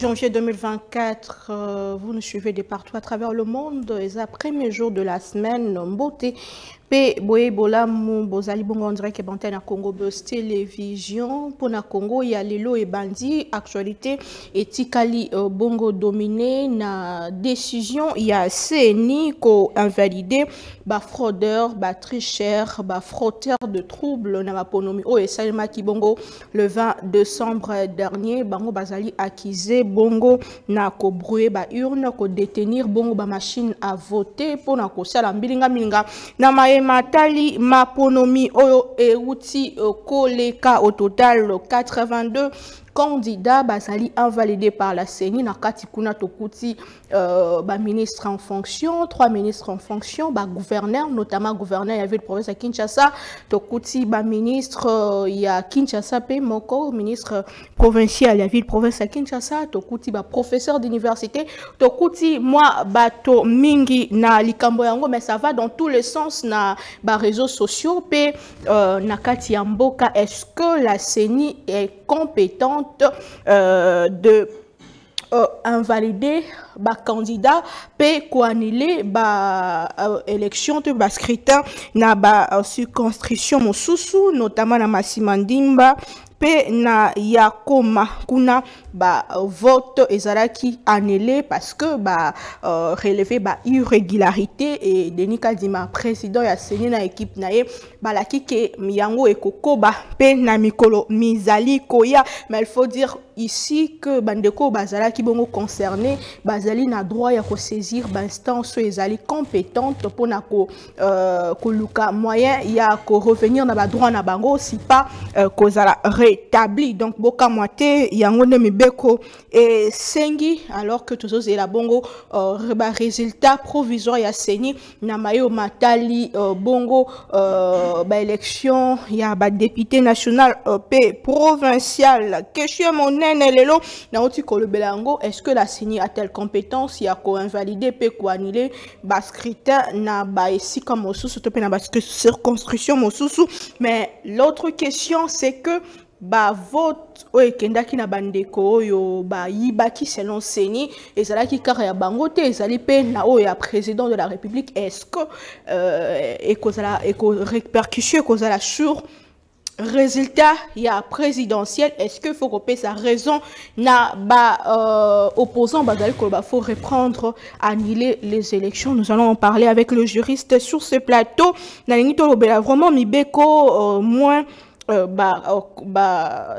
Janvier 2024, vous nous suivez de partout à travers le monde. Les après-midi jours de la semaine, beauté, paix, boé, bola, mon bozali, bon andré, qui est à Congo, télévision, pour na Congo, il y a Lelo et Bandi, actualité, et Tikali, bongo dominé, na décision, il y a CENI, ko invalidé, ba fraudeur, ba tricheur, ba frotteur de troubles, na ma ponomi, oh, et Salma qui bongo, le 20 décembre dernier, bango bazali accusé, bongo na ko brouiller ba urne ko détenir bongo ba machine à voter pour na ko sala mbilinga minga na maema tali maponomi oyo euti koleka au total 82 candidat basali invalidé par la CENI na katikuna tokuti ba ministre en fonction, 3 ministres en fonction, ba gouverneur, notamment gouverneur ya ville province à Kinshasa, tokuti ba ministre ya Kinshasa pe moko ministre provincial ya ville province à Kinshasa, tokuti ba professeur d'université, tokuti moi bato mingi na likambo yango, mais ça va dans tous les sens na ba réseaux sociaux pe na kati ya mboka. Est-ce que la CENI est compétente de invalider ba candidat pe ko annuler ba élection te ba scrutin na ba circonscription mosusu, notamment na Masimandimba pe na Yakoma kuna ba vote ezalaki annulé parce que ba relevé ba irrégularité. Et Denis Kadima, président ya CENI na équipe na ye balaki ke yango ekoko ba pe na mikolo mizali koya, mais il faut dire ici que bandeko bazalaki bongo concerné bazali na droit ya ko saisir ba instance ezali compétente pour na ko luka moyen ya ko revenir na ba droit na bango si pas kozala rétabli. Donc boka moité yango ne mibeko et sengi alors que tous et la bongo ba résultat provisoire ya CENI na mayo matali bongo ba élection ya ba député national p provincial question mon lelo na oti ko belango. Est-ce que la CENI a-t-elle compétence ya ko invalider pe ko annuler ba scrutin na ba ici comme mosusu to pe na ba circonscription mosusu? Mais l'autre question c'est que ba vote oyo kendaki na bandeko oyo ba yibaki selon CENI ezalaki kaka ya bango te, ezali pe na oyo ya président de la République. Est-ce que eko répercussion kozala sur résultat ya présidentiel? Est-ce que faut couper sa raison na ba opposant bazali ko ba faut reprendre annuler les élections? Nous allons en parler avec le juriste sur ce plateau na nito lobela vraiment mibeko moins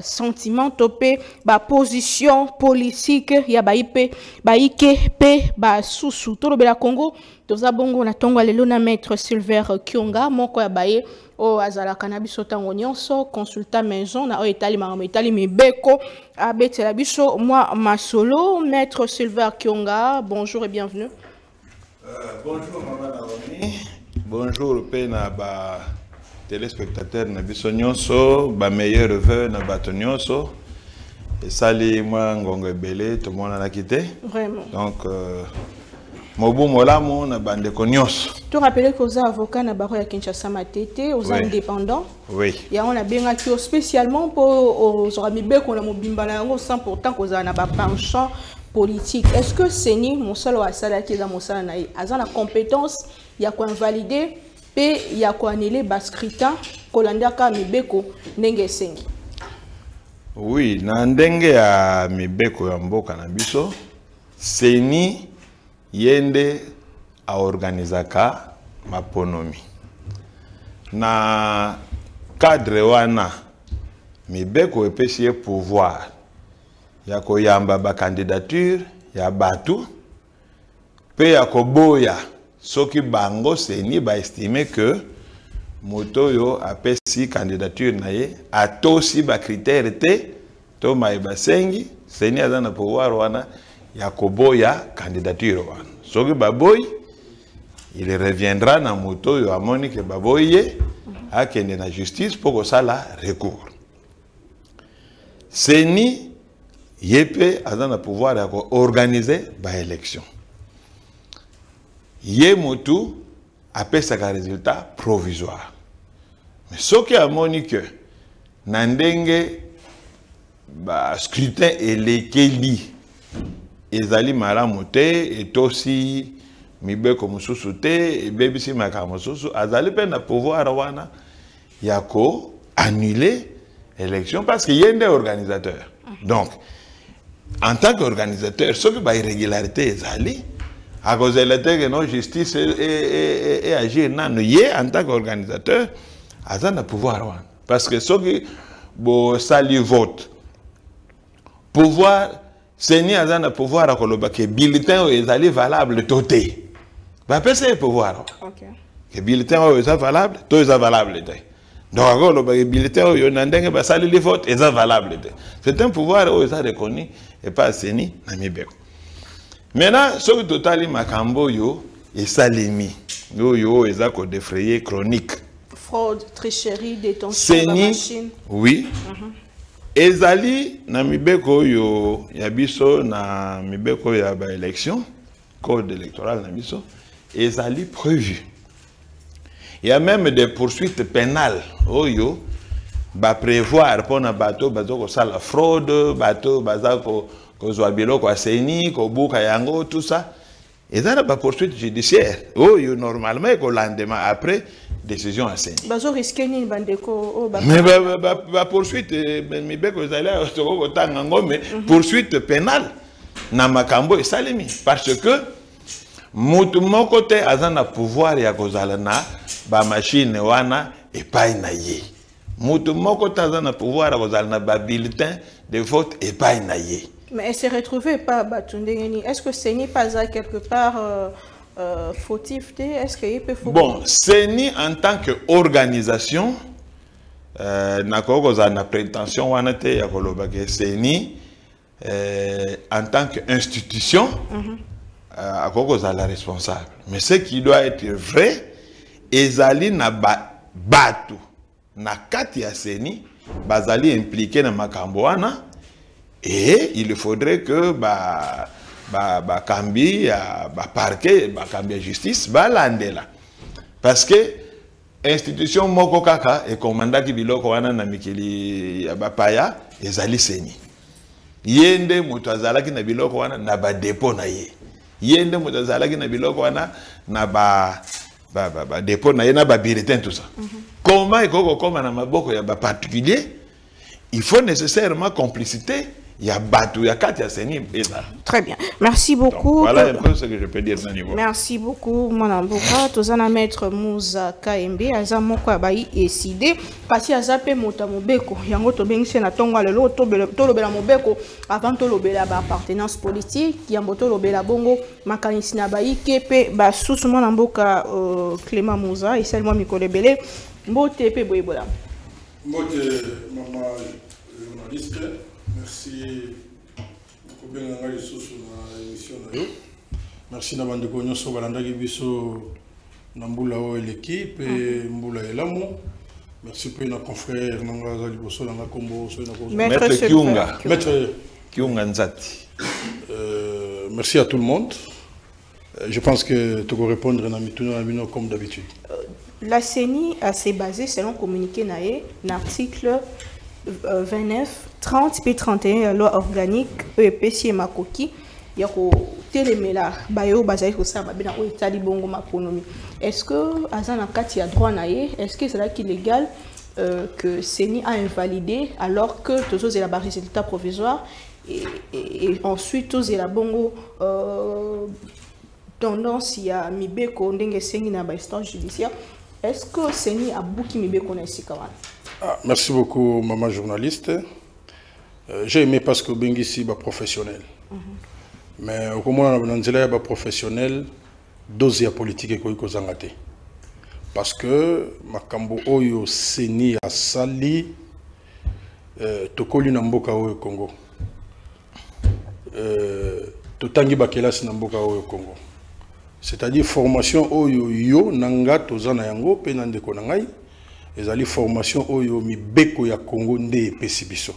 sentiment topé ba position politique ya ba ipe ba ike pe ba susu to lobela Congo toza bongo na tongo lelo na maître Sylvain Kionga moko ya baye o azala cannabis otango nyonso consultant maison na o etali mebeko abetela biso moi masolo. Maître Sylvain Kionga, bonjour et bienvenue. Bonjour madame Naomi, bonjour pe na ba téléspectateurs na biso nyonso ba meilleur vœu na bato nyonso et sali moi ngongo ebele to mona na kité vraiment. Donc Mobumolamu na bande konyoso. Tu rappelles que vous avocat na baro ya Kinshasa Matete, aux indépendants. Oui. Et on a bien accueilli spécialement pour aux ramibek on a mobimba na ngo sans pourtant que za na ba penchant politique. Est-ce que CENI mosalo asala ki za mosala na azana compétence ya ko invalider pe ya ko annuler ba scrutin kolanda ka mibeko ndenge sengi? Oui, na ndenge ya mibeko ya mboka na biso CENI yende a organizaka maponomi na cadre wana mibeko epesi ye pouvoir ya koyamba ba candidature ya batu pe ya koboya soki bango CENI ba estime que moto yo apesi candidature na ye atosi ba critère te to maiba sengi CENI azana pouvoir wana ya koboya candidature wana. Soki baboy il reviendra na moto yo amoni ke baboye akende na justice pour que ça la recours. CENI Yépe a dans le pouvoir d'organiser l'élection. Yémotou appelle ça un résultat provisoire. Mais ce qui a monique, Nandenge, scrutin et les Kelly, ils allaient malamoter et aussi, Mibe comme sous-souté, et Bébissi Makamo sous-souté, ils allaient peine pouvoir Yako annuler l'élection parce qu'il y a des organisateurs. Donc, en tant qu'organisateur, ce qui est irrégularité, c'est à cause de la justice et agir en tant qu'organisateur, ils ont le pouvoir. Parce que ce qui est vote, pouvoir, c'est ni ils ont le pouvoir à Koloba, que les bulletins sont valables, toté. C'est le pouvoir. Les bulletins sont valables, tout est valable. Donc, les bulletins sont valables, votes sont valables. C'est un pouvoir qui est reconnu et pas CENI. Maintenant, ce que Total Makambo est salimi. Yo est un défrayé chronique. Fraude, tricherie, détention de la machine. Oui. Ezali, Namibeko, Yabiso, Namibeko, Yaba élection, code électoral, Namiso, Ezali prévu. Il y a même des poursuites pénales. Oyo, va prévoir pour un bateau, bateau ça la fraude, bateau, bateau, Kozwabilo, Kwaseni, Kobuka Yango, tout ça. Et ça, la poursuite judiciaire. Oh, normalement, le lendemain après, décision à Séni. Bazo risque ni bandeko. Mais la poursuite, mais poursuite pénale, Namakambo et Salimi. Parce que, mon côté, Azana pouvoir et Akozalana, ba machine wana et pas inaye. Mon côté, Azana pouvoir et Akozalana, ba bulletin de vote et pas inaye. Mais elle s'est retrouvée par Batundengeni. Est-ce que CENI pas à quelque part fautif? Est-ce qu'il peut fautif? Bon, CENI en tant qu'organisation, n'a pas prétention à que CENI en tant qu'institution, n'a pas la responsable. Mais ce qui doit être vrai, Ezali n'a pas battu. N'a qu'à CENI, Bazali impliqué dans Makambouana. Et il faudrait que Kambi, parquet, Kambi justice, l'ande là. Parce que l'institution Moko Kaka et commandant qui biloko wana na mikili ya bapaya ezali CENI. Yende mutu azalaki na biloko wana na ba dépôt na ye. Yende mutu azalaki na biloko wana na ba dépôt na ye na ba bulletin tout ça. Comment ikoko koma na maboko ya ba particulier? Il faut nécessairement complicité. Il y a Batou, il y a Kat, il y a Séni. Très bien. Merci beaucoup. Donc, voilà un peu ce que je peux dire à ce niveau. Merci beaucoup, mon avocat. Tous en maître Mouza KMB, Azamo Kabaï et Sidé. Passé à Zapé Motamobeko, Yango Tobengse, Natonga Lelo, Tolobela Mobeko, avant Tolobela appartenance politique, Yango Tolobela Bongo, Makanisina Baï, Kepe, Basous, mon avocat Clément Mouza, et seulement Mikole Bele, Mbotepe Boyebola. Bon, maman journaliste, merci beaucoup bien d'avoir été sur l'émission. Merci d'avoir été sur l'équipe et merci pour nos confrères, Maître Kionga. Maître Kionga Nzati. Merci à tout le monde. Je pense que tu peux répondre comme d'habitude. La CENI s'est basée, selon communiqué naé, l'article 29, 30 et 31, loi organique, EPC et Makoki, il y a téléméla, bayo basé au sabbat, bien au Itali bongo makonomi. Est-ce que Azan Akati a droit naé? Est-ce que c'est là qu'il est légal que CENI a invalidé alors que tous les résultats provisoires et ensuite tous les bongo tendance il y a mibeko ndenge CENI na instance judiciaire. Est-ce que CENI a beaucoup mibeko na sikawana? Merci beaucoup maman journaliste. J'ai aimé parce que bengi si ba professionnel. Mais au comment on a nzela ba professionnel dossier politique et ko zangaté. Parce que makambo oyo CENI a sali tokoli na mboka oyo Congo. Totangi ba kelasi na mboka oyo Congo. C'est-à-dire formation oyo yo nanga tozana yango pe nandeko nangai ezali formation oyo mibeko ya Congo nde pesibiso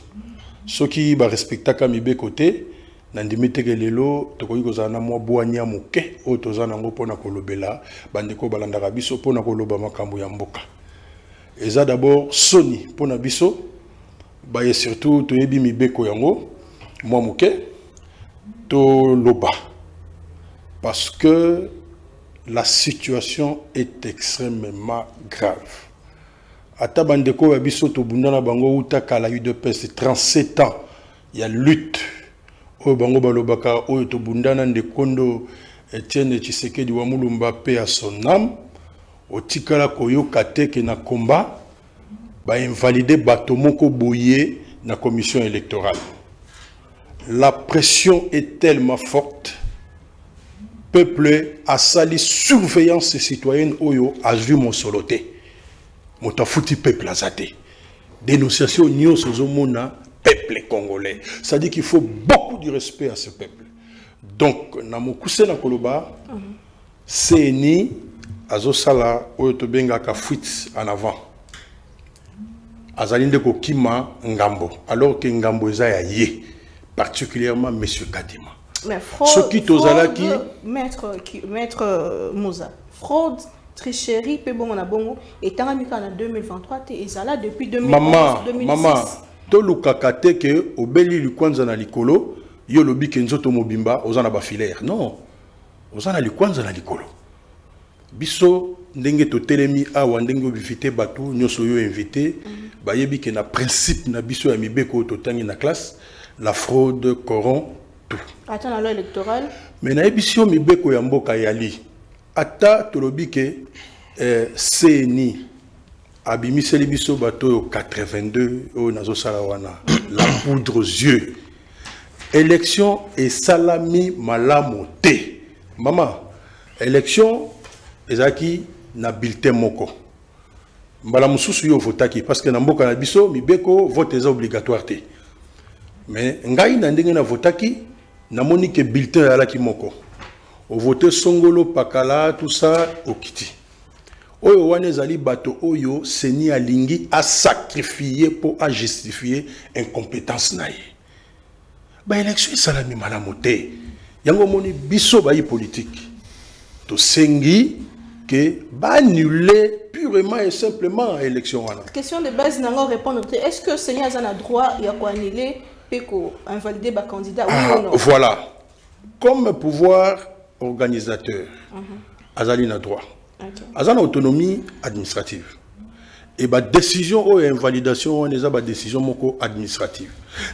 Ceux qui respectent Kamibé côté, nandimete kelelo tokoki kozana mwa bwanya moke o tozana ngo pona kolobela bandeko balandaka biso pona koloba makambo ya mboka. Eza d'abord Sony pona biso ba et surtout toyebi mibeko yango mwa moke to loba parce que la situation est extrêmement grave. Ata bandeko ba biso to bundana bango uta kala UDPS 37 ans ya lutte. Bango balobaka oyo to bundana de kondo Etienne Tshisekedi wa Mulumba pe a son âme otikala koyoka te ke na combat ba invalider bato moko boyé na commission électorale. La pression est tellement forte, peuple a sali surveillance citoyenne oyo azui mon soloté motafuti peuple azate dénonciation nyos ozomona peuple congolais. Ça dit qu'il faut beaucoup de respect à ce peuple. Donc, Namokousse Nakoloba, CENI, Azosala, Oyotobenga Kafuit en avant. Azalinde Kokima Ngambo. Alors que Ngambo Ezaya Yé, particulièrement M. Kadima. Mais fraude, Maître Mouza, fraude, tricherie, Pebomona Bongo, et Taramika en 2023, et Zala depuis 2011-2016. Maman, Tolukakate ke obeli likwanza na likolo yolobi ke nzoto mobimba ozana ba filaire non ozana likwanza na likolo biso ndenge to telemi awa ndenge obifite bato nyoso yo invité bayebi ke na principe na biso ya mibeko to tangi na classe la fraude corrompt tout ata na loi électorale mais na ebisio mibeko ya mboka yali ata tolobi ke CENI abimiseli biso bato 82 o nazo salawana la poudre aux yeux élection et salami malamoté maman élection ezaki na bulletin moko mbala mususu yo votaki parce que na mboka na biso mibeko vote eza obligatoire te mais ngai na ndenge na votaki na monique bulletin alaki moko o voter songolo pakala tout ça okiti Oyo wanezali bato oyo seni alingi a sacrifié pour a justifier incompétence naïe. Ba élection salami malamote. Yango moni biso bayi politique. To sengi que ba annuler purement et simplement élection wana. Question de base nango répondre est-ce que seni azana droit ya ko annuler pe ko invalider ba candidat oui ou non. Voilà. Comme pouvoir organisateur. Azali na droit. Azan autonomie administrative. Et bah décision ou invalidation on les a décision moko administrative.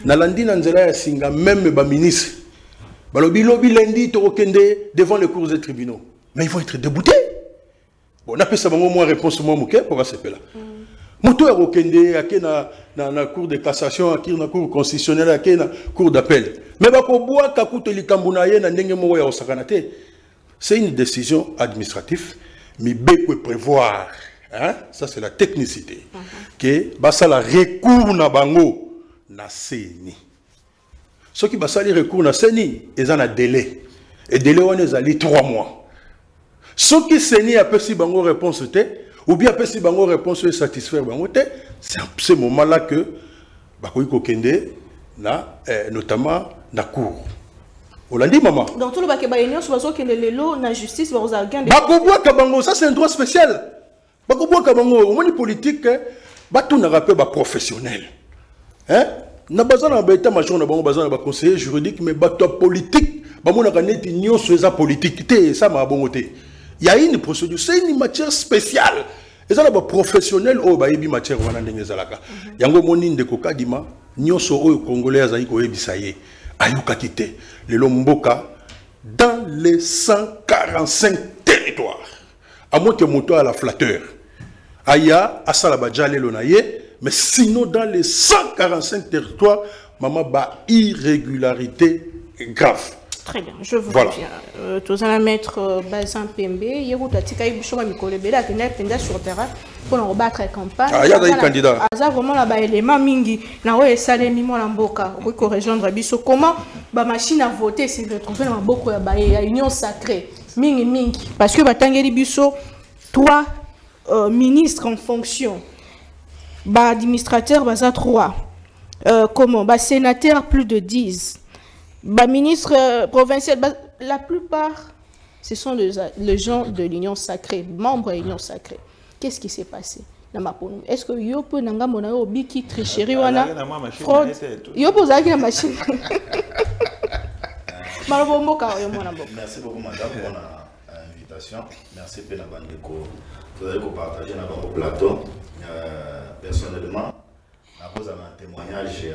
Nalandi nanzela ya singa même ba ministre. Ba lobi lobi lundi to okende devant les cours des tribunaux. Mais ils vont être déboutés. Bon on appelle ça bango moi réponse moi moké pour ce là. Moto ya okende akena na cour de cassation akina na cour constitutionnelle akena cour d'appel. Mais ba ko boa ka kuto likambuna ye na ndenge moko ya osakana te. C'est une décision administrative. Mais il prévoir, hein? Ça c'est la technicité, que Bassala recours na bango na CENI. Ce qui Bassali recours na CENI, ils ont un délai. Et délai, on est allé 3 mois. Ce qui CENI a peut si bango réponse, ou bien peut si bango réponse est satisfaire bango, c'est à ce moment-là que Bakoui Kokende, notamment na cour. On l'a dit, maman. Dans tout le bac, il y a une justice, ça c'est un droit spécial. Au moins, les politiques, tout n'a pas professionnel. Hein? N'a pas besoin d'un conseiller juridique, mais bateau politique, politique. Ça m'a bon côté. Il y a une procédure, c'est une matière spéciale. Et ça, les professionnels, oh, bah, ils matière, voilà, des zalaka. Yango monin de Kokadima, nyoso au Congolais, aïko ebisaye. Ayukakite, le Lomboka, dans les 145 territoires. À Montemoto à la flatteur. Aya, à Salabadja, le Lonaye, mais sinon dans les 145 territoires, maman, bah, irrégularité grave. Très bien, je vous reviens. Tous à la mettre Bazin PMB, Yerouta Tikaï Bouchoma Mikolebela, Kenya Penda sur Terra, pour en rebattre la campagne. Ah, il y a des candidats. Aza vraiment là-bas, les Mamingi, Naoé Salé, Mimo Lamboka, Riko Rejoindre Bisso, comment ma machine à voter s'est retrouvée dans beaucoup de l'union sacrée. Mingi, Mingi. Parce que Batangeli Bisso, 3 ministres en fonction, bah administrateurs, Baza 3. comment bah sénateur plus de 10, bah ministre provincial, bah, la plupart ce sont les gens de l'Union sacrée, membres de l'Union sacrée. Qu'est-ce qui s'est passé? Est-ce que yopo nanga monayo biki tricherie wana fraude yopo zaki na machine. Merci beaucoup madame pour l'invitation. Merci pour la bandeko. Vous allez partager dans le plateau. Personnellement, à cause d'un témoignage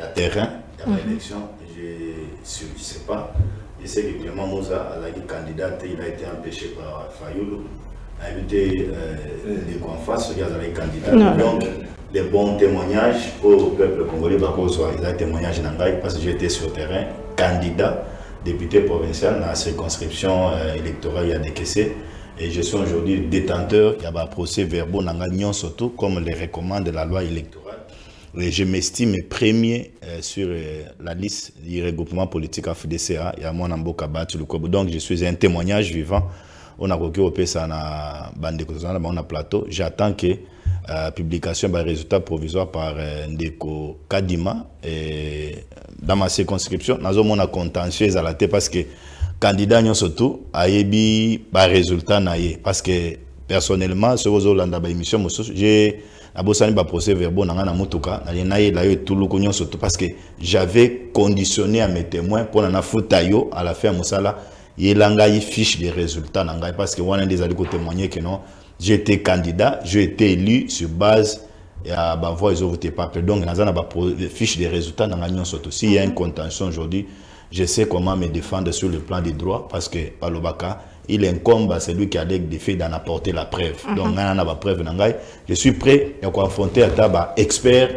à terrain, à l'élection, je ne sais pas. Je sais que Clément Mouza a été candidat, il a été empêché par Fayulu, a invité les confrères, il y a des candidats. Donc, les bons témoignages au peuple congolais, il y a des témoignages parce que j'étais sur le terrain, candidat, député provincial, dans la circonscription électorale, il y a des caissés. Et je suis aujourd'hui détenteur, il y a un procès verbaux, surtout comme le recommande la loi électorale. Et je m'estime premier sur la liste du regroupement politique à FDCA. Il y a mon Ambokabat, donc je suis un témoignage vivant. On a occupé ça dans un plateau. J'attends que la publication des résultats provisoires par Ndeko Kadima. Et dans ma circonscription, nous avons un contentieux à la tête parce que candidat n'y a surtout ayebi par résultat n'ayez parce que personnellement ce aux Hollandais par émission j'ai abosani par procès verbal n'anga na mutuka n'ayez n'ayez tout le cognon surtout parce que j'avais conditionné à mes témoins pour n'en affrontayo à la fin musala yelanga y fiche des résultats n'anga parce que on a des alliés qui témoignent que non j'étais candidat j'ai été élu sur base et à bah voix ils ont voté pas donc n'anga na fiche des résultats n'anga n'y a surtout s'il y a une contention aujourd'hui. Je sais comment me défendre sur le plan des droits parce que Palobaka, il incombe à celui qui a des faits d'en apporter la preuve. Donc, je suis prêt à confronter à tabac expert,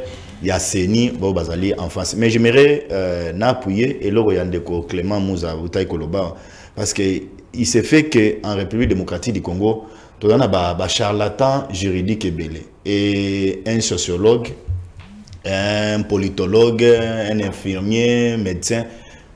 il y a CENI, Bobazali en France. Mais j'aimerais n'appuyer et l'Ogoyandeko Clément Mouza, Koloba, parce qu'il s'est fait qu'en République démocratique du Congo, tout le monde a un charlatan juridique et belé. Et un sociologue, un politologue, un infirmier, un médecin.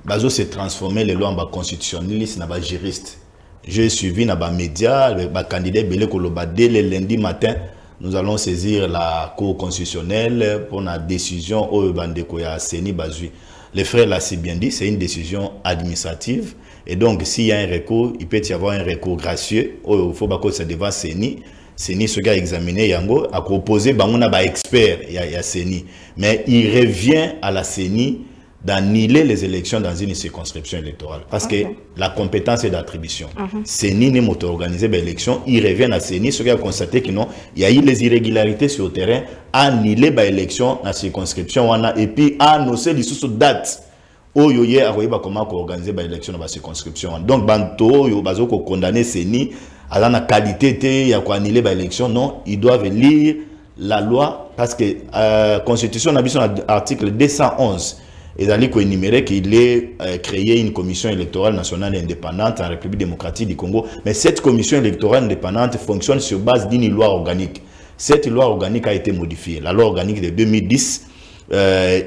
Bazo s'est transformé les lois en constitutionnaliste, en juriste. J'ai suivi dans les médias, le candidat Bélé Koloba, dès le lundi matin, nous allons saisir la Cour constitutionnelle pour la décision au Bandekoya Seni Bazui. Les frères l'a si bien dit, c'est une décision administrative. Et donc, s'il y a un recours, il peut y avoir un recours gracieux. Il faut que ça devant Seni. Seni, ce gars a examiné Yango, a proposé, on a expert, il y a Seni. Mais il revient à la Seni d'annuler les élections dans une circonscription électorale. Parce que la compétence est d'attribution. CENI n'est pas organisé l'élection, ils reviennent à CENI, ce qui a constaté qu'il y a eu les irrégularités sur le terrain, annuler l'élection dans la circonscription, et puis annoncer les sous-dates. Comment organiser l'élection dans la circonscription. Donc, Banto, Bazoko condamné CENI, à la qualité, il y a quoi annuler l'élection. Non, ils doivent lire la loi, parce que la Constitution, on a vu son article 211. Et d'aller énumérer qu'il ait créé une commission électorale nationale indépendante en République démocratique du Congo. Mais cette commission électorale indépendante fonctionne sur base d'une loi organique. Cette loi organique a été modifiée. La loi organique de 2010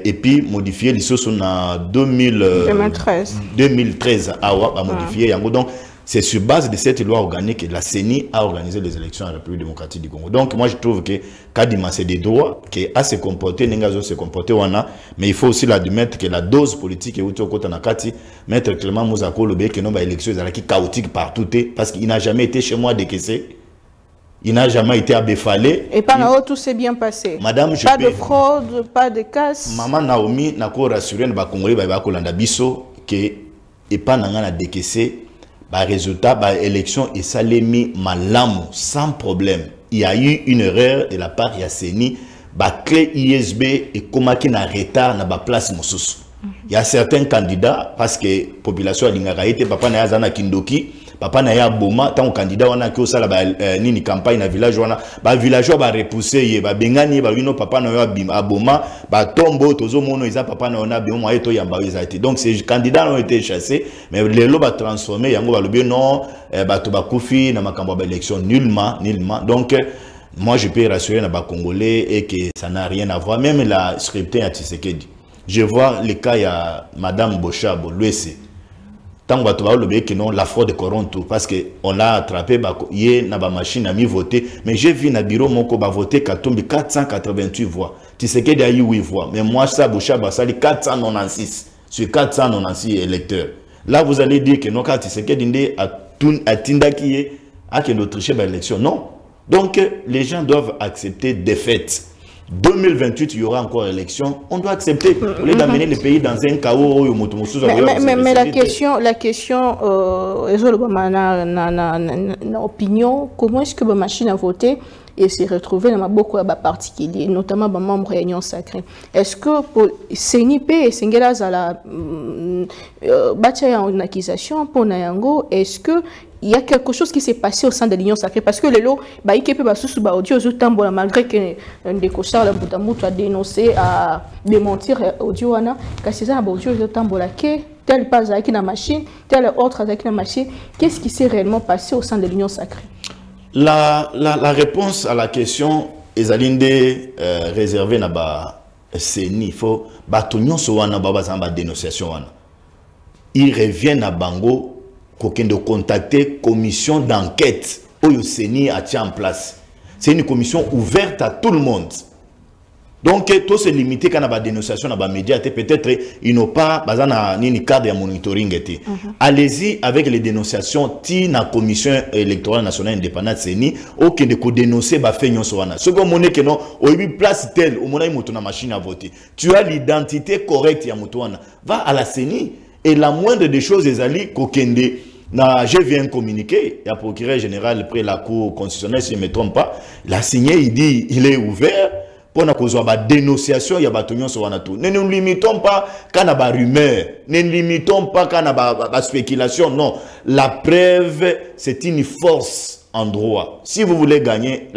et puis modifiée en 2013 a modifié. Donc c'est sur base de cette loi organique que la CENI a organisé les élections en République démocratique du Congo. Donc moi je trouve que Kadima c'est des droits, qu'à se comporter, Nengazo se comporter, mais il faut aussi l'admettre que la dose politique est où tu es au côté Nakati, Maître Clément Mouza Koloba, que non, l'élection est chaotique partout, parce qu'il n'a jamais été chez moi décaissé. Il n'a jamais été abéfalé. Et par là-haut, tout s'est bien passé. Madame, pas de fraude, pas de casse. Maman Naomi n'a pas rassuré, les Congolais, et pas n'a décaissé. Par résultat, par élection, et ça l'a mis malam, sans problème. Il y a eu une erreur de la part de la CENI. Par clé ISB et comment qui n'a retard n'a pas place Moussous. Il y a certains candidats, parce que la population a l'ingaraïté, papa n'a pas Kindoki, papa n'a pas Boma, tant que candidat, on a que ça, ni une campagne, un village, on a village, on a repoussé, il y a Bengani, papa n'a pas Boma, Tombo, Tozo, Mono, papa n'a pas Boma, et Toyamba, ils ont été. Donc ces candidats ont été chassés, mais les lots vont transformer, Yango va le bien, non, Batobakoufi, n'a pas élection, nullement. Donc, moi, je peux rassurer les Congolais et que ça n'a rien à voir, même la scriptée à Tshisekedi. Je vois le cas à Mme Bochabo, l'UEC. Tant que vous avez dit que la fraude corrompt tout, parce qu'on l'a attrapé, il y a une machine à mi-voter. Mais j'ai vu dans le bureau, il a voté 488 voix. Tshisekedi a eu 8 voix. Mais moi, Boucha Bassali, 496 sur 496 électeurs. Là, vous allez dire que non, quand Tshisekedi a Tindakié, a que notre chef d'élection. Non. Donc, les gens doivent accepter défaite. 2028, il y aura encore élection. On doit accepter. Au lieu d'amener le pays dans un chaos. Mais la question, opinion, comment est-ce que la machine a voté et s'est retrouvée dans beaucoup de particuliers, notamment dans membres réunion sacrée? Est-ce que pour CENIP et Sengela Zala, Bachaya en accusation pour Nayango, est-ce que il y a quelque chose qui s'est passé au sein de l'Union sacrée? Parce que le lot, il y a des choses qui sont audio, malgré que les cochards ont dénoncé, à démentir audio, c'est ça, audio, tel pas avec la machine, tel autre avec la machine. Qu'est-ce qui s'est réellement passé au sein de l'Union sacrée? La réponse à la question est réservée à la CENI. Il faut que l'Union soit dénonciation. Il revient à Bango. Qu'on de contacter commission d'enquête où CENI a tient en place. C'est une commission ouverte à tout le monde. Donc tout se limité quand on a des dénonciations dans les médias, peut-être ils n'ont pas ni cadre de monitoring. Allez-y avec les dénonciations qui la commission électorale nationale indépendante CENI ou qui ne dénoncer ba fait nyonsoana. Ce que mon que non au place telle au mona mutuna machine à voter. Tu as l'identité correcte ya mutuana. Va à la CENI. Et la moindre des choses, je viens communiquer, il y a procureur général près la Cour constitutionnelle, si je ne me trompe pas, il a signé, il dit il est ouvert pour la dénonciation, il y a des sur tout. Ne nous limitons pas quand il y a des rumeurs, ne nous limitons pas quand il y a des spéculations, non. La preuve, c'est une force en droit. Si vous voulez gagner,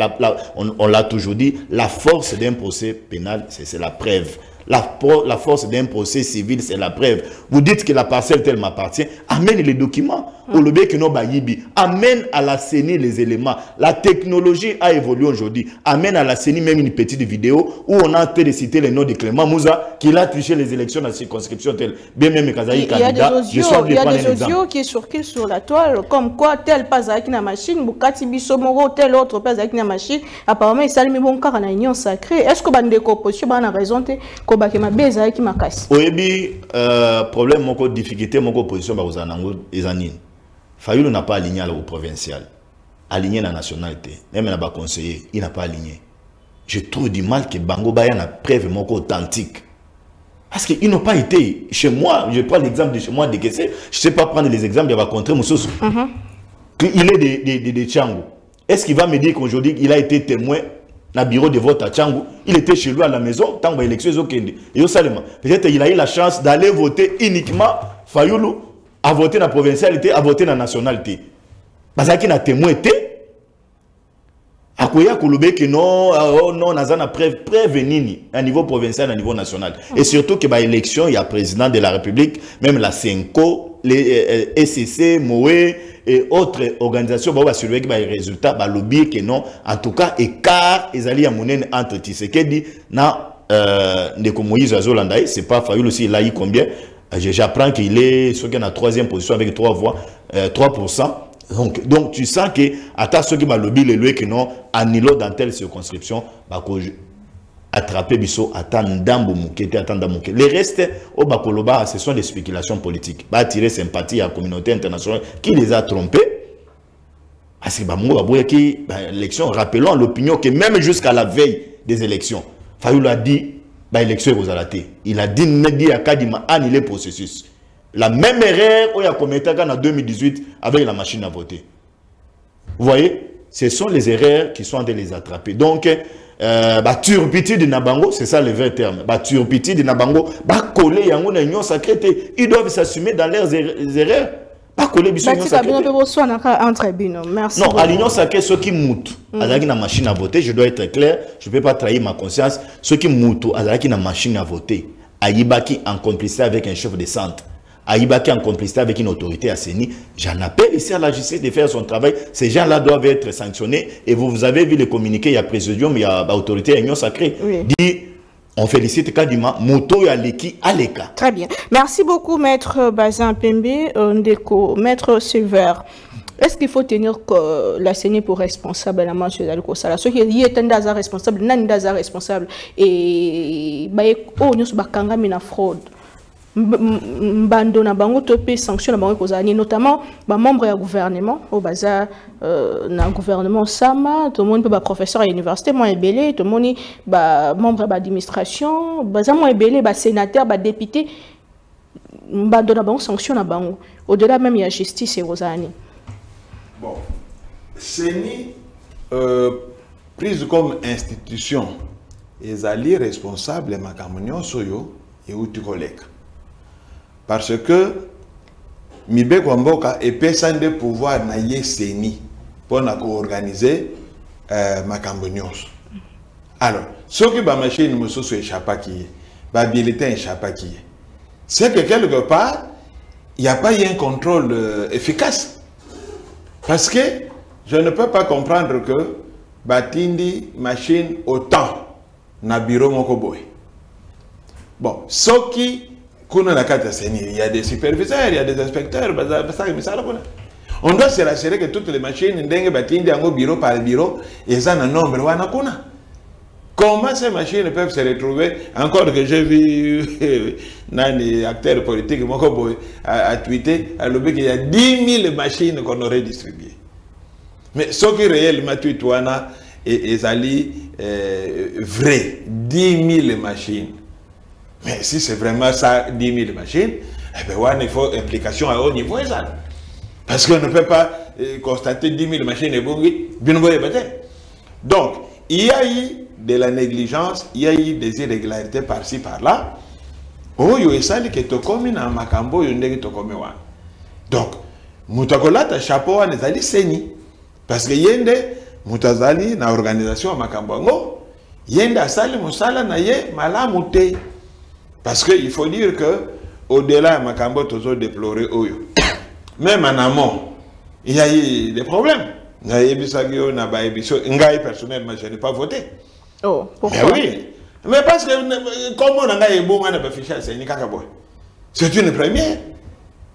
on l'a toujours dit, la force d'un procès pénal, c'est la preuve. La force d'un procès civil, c'est la preuve. Vous dites que la parcelle telle m'appartient. Amène les documents. Amène à la CENI les éléments. La technologie a évolué aujourd'hui. Amène à la CENI même une petite vidéo où on a tenté de citer le nom de Clément Mouza qui l'a triché les élections dans la circonscription telle. Bien même Kazaï candidat. Il y a des audios qui circulent sur la toile comme quoi tel pas avec la machine, Bukati Bissomoro, tel autre pas avec la machine. Apparemment, il s'allume bon car en union sacrée. Est-ce que Bandeko possible en raison de Oyebi, problème, mon difficulté, mon opposition, Fayulu n'a pas aligné au provincial, aligné la nationalité, même n'a conseiller, il n'a pas aligné. Je trouve du mal que Bango Baya n'a preuve mon authentique. Parce qu'ils n'ont pas été chez moi, je prends l'exemple de chez moi, de Kessé, je ne sais pas prendre les exemples de la contrée Moussous. Il est de Tchango. Est-ce qu'il va me dire qu'aujourd'hui, il a été témoin? Le bureau de vote à Tchango, il était chez lui à la maison, tant que l'élection est au Kende. Peut-être qu'il a eu la chance d'aller voter uniquement Fayulu, à voter dans la provincialité, à voter dans la nationalité. Parce qu'il a témoin été. À quoi il a coulé que non, on a prévenu à niveau provincial, à niveau national. Et surtout que bah élection, il y a président de la République, même la CENCO, les SCC, Moé et autres organisations, bah, surveiller les résultats, bah, lobby que non, en tout cas, écart, ils allaient à monnaie entre Tshisekedi, na, Ndeko Moïse Azolandaï, c'est pas Fayulu aussi, il a eu combien? J'apprends qu'il est, ce qui est en troisième position avec 3 voix, 3%. Donc, tu sens que, à ceux qui m'a lobby, les lois que non, à Nilo, dans telle circonscription, bah, attraper biso attendant mouké attendant mouké les restes au bakoloba ce sont des spéculations politiques ba attirer sympathie à la communauté internationale qui les a trompés parce que ba mongo ba boya ki élection rappelons l'opinion que même jusqu'à la veille des élections Fayulu a dit ba élection vous a raté il a dit ne dit à Kadima annuler processus la même erreur où il a commis en 2018 avec la machine à voter. Vous voyez, ce sont les erreurs qui sont en train de les attraper. Donc turpitude de Nabango, c'est ça le vrai terme. Turpitude de Nabango, coller yango na union sacrée, ils doivent s'assumer dans leurs erreurs. Pas coller biso union sacrée. Merci. Non, à l'union sacrée, ceux qui moutent, azaki na machine à voter, je dois être clair, je ne peux pas trahir ma conscience. Ceux qui moutent, azaki na machine à voter, ayibaki en complicité avec un chef de centre, ayibaki en complicité avec une autorité à CENI, j'en appelle ici à la justice de faire son travail. Ces gens-là doivent être sanctionnés. Et vous avez vu le communiqué, il y a présidium, il y a l'autorité à l'union sacrée. Oui. Dit, on félicite Kadima, moto et aleki, aleka. Très bien. Merci beaucoup, maître Bazin Pembe, Ndeko, maître Silver. Est-ce qu'il faut tenir que la CENI pour responsable à la marche de l'Alcosa? Ceux qui y étaient responsable, n'en étaient responsable. Et oh, nous sommes quand même une fraude. Bando na bango topé sanction na bango kozani notamment ba membre ya gouvernement au bazar na gouvernement sama tout le monde peut ba professeur à l'université moins ébélé tout le monde ba membre ba administration bazar moins ébélé ba sénateur ba député bando na bango sanction na bango au-delà même il y a justice et kozani bon CENI prise comme institution les alliés responsables et macamunion soyo et outil collègue. Parce que Mibé Kwamboka et personne de pouvoir n'a CENI pour organiser Macambonios. Alors, ce qui va marcher, il me soucie échappé qui est, habilité échappé qui est. C'est que quelque part, il n'y a pas eu un contrôle efficace. Parce que je ne peux pas comprendre que Batindi machine autant na bureau Mokoboy. Bon, ce qui il y a des superviseurs, il y a des inspecteurs. On doit se rassurer que toutes les machines sont bureau par bureau et ça un nombre. Comment ces machines peuvent se retrouver? Encore que j'ai vu des acteurs politiques à tweeter, à l'objet qu'il y a 10 000 machines qu'on aurait distribuées. Mais ce qui est réel, Matouitouana et Ali, vrai, 10 000 machines. Mais si c'est vraiment ça, 10 000 machines, eh bien, il faut implication à haut niveau. Parce qu'on ne peut pas constater 10 000 machines. Donc, il y a eu de la négligence, il y a eu des irrégularités par-ci, par-là. Donc, Moutakolata chapeau à Nezali CENI. Parce que Yende, Moutazali, na organisation à Makambo, Yende a sali Moussala na ye malamouté. Parce qu'il faut dire que au-delà de Makambo, toujours déploré, même en amont, il y a eu des problèmes. Personnellement, je n'ai pas voté. Oh, pourquoi? Mais oui. Mais parce que, comme on a eu beaucoup de fichiers, c'est une première.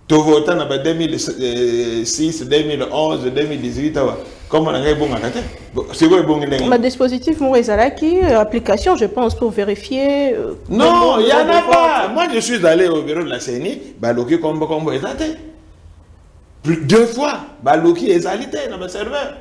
Tout voté en 2006, 2011, 2018, comme on a eu beaucoup de c'est quoi le bon ma dispositif, mon Ezalaki, application, je pense, pour vérifier. Non, il n'y en a pas. Moi, je suis allé au bureau de la CENI, Baloki Kombo Kombo Ezate. Deux fois, Baloki Ezalite dans le serveur.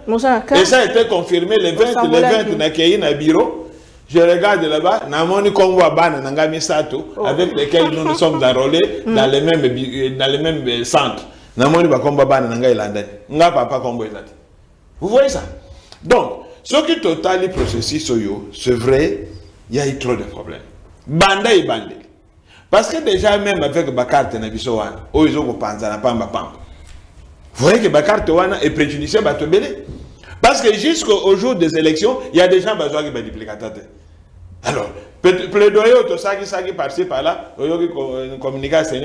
Et ça a été confirmé le 20, le 20, Nakayi na bureau. Je regarde là-bas, Namoni Kombo Abana Nangami Sato, avec lesquels nous nous sommes enrôlés dans les mêmes centres. Namoni Kombo Abana Nangai Landen. Nga Papa Kombo Ezate. Vous voyez ça? Donc, ce qui total le processus, c'est vrai, il y a eu trop de problèmes. Banda et bandé. Parce que déjà, même avec Bakar Tenabisoan, ils ont pensé à la Pamba Pamba. Vous voyez que Bakar Tenabisoan est préjudicié à Batobélé. Parce que jusqu'au jour des élections, il y a des gens qui ont des duplicateurs. Alors, plaidoyer au Tosaki, Saki, par-ci, par-là, au Yogi, communication,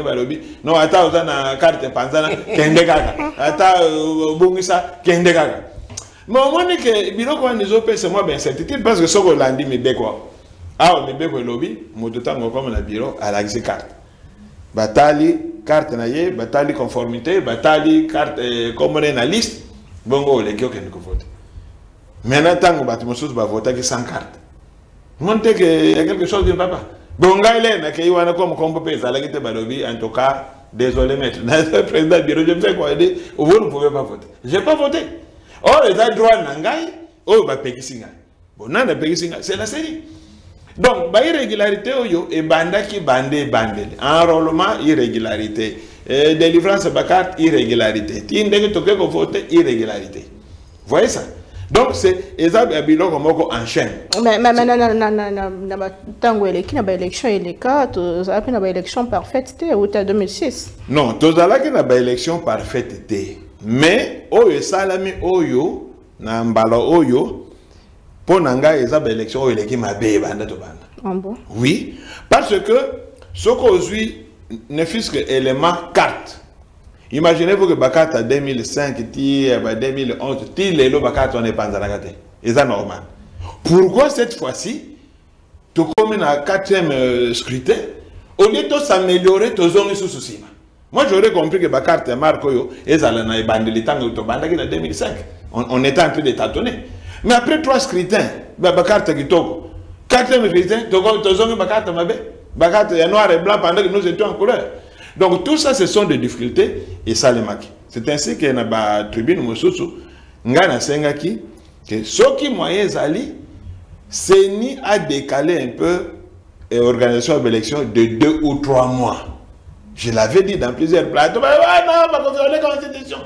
non, attends, on a une carte Panzana, Kendegaga. Attends, Bungisa, Kendegaga. Mais au moins, que bureau qu'on nous opère, c'est moi bien certitude parce que ce qu'on l'a dit, mais bien quoi. Ah, mais bien quoi lobby, moi tout le temps, comme le bureau, à la carte. Batali, carte naïe, batali conformité, batali carte comme on liste, bongo, les gens qui nous votent. Maintenant, tant que Batman Sous va voter sans carte. Montez qu'il y a quelque chose qui ne va pas. Bonga, il est là, qu'il y a comme compétence à la guitare balobi, en tout cas, désolé, maître. Le président du bureau, je me fais quoi aider, vous ne pouvez pas voter. Je n'ai pas voté. Oh, les droits n'engaient, oh, bah Pékisinga. Bon, non, Pékisinga, c'est la série. Donc, bah irrégularité, oh, et banda qui bandé, bandé. Enrôlement, irrégularité. Délivrance, bah carte, irrégularité. Tindé, toqué, voté, irrégularité. Vous voyez ça? Donc, c'est Ezab et Bilo comme en chaîne. Mais maintenant, tant que l'élection est le cas, tu as une élection parfaite, ou tu as 2006. Non, tu as une élection parfaite. Mais, oyo salami oyo, na mbala oyo, pour nanga ezab élection oyo leki mabe banda to banda. Oui, parce que ce qu'aujourd'hui ne fût-ce que élément carte. Imaginez-vous que Bakat à 2005, 2011, Tilelo Bakat on est pas dans la carte. Et ça normal. Pourquoi cette fois-ci, tu communes à 4e scrutin, au lieu de s'améliorer, tu as sous souci. Moi, j'aurais compris que Bakar Temar Koyo, ils allaient dans les bandes de temps en 2005. On était en train de tâtonner. Mais après 3 scrutins, Bakar Temar, 4e scrutin, Bakar Temar, Bakar Temar, noir et blanc pendant que nous étions en couleur. Donc tout ça, ce sont des difficultés et ça les marque. C'est ainsi que dans la tribune Moussoussu, nous avons dit que ceux qui moyens ali, CENI a décalé un peu l'organisation de l'élection de 2 ou 3 mois. Je l'avais dit dans plusieurs plateaux, mais non, pas confirmer la constitution.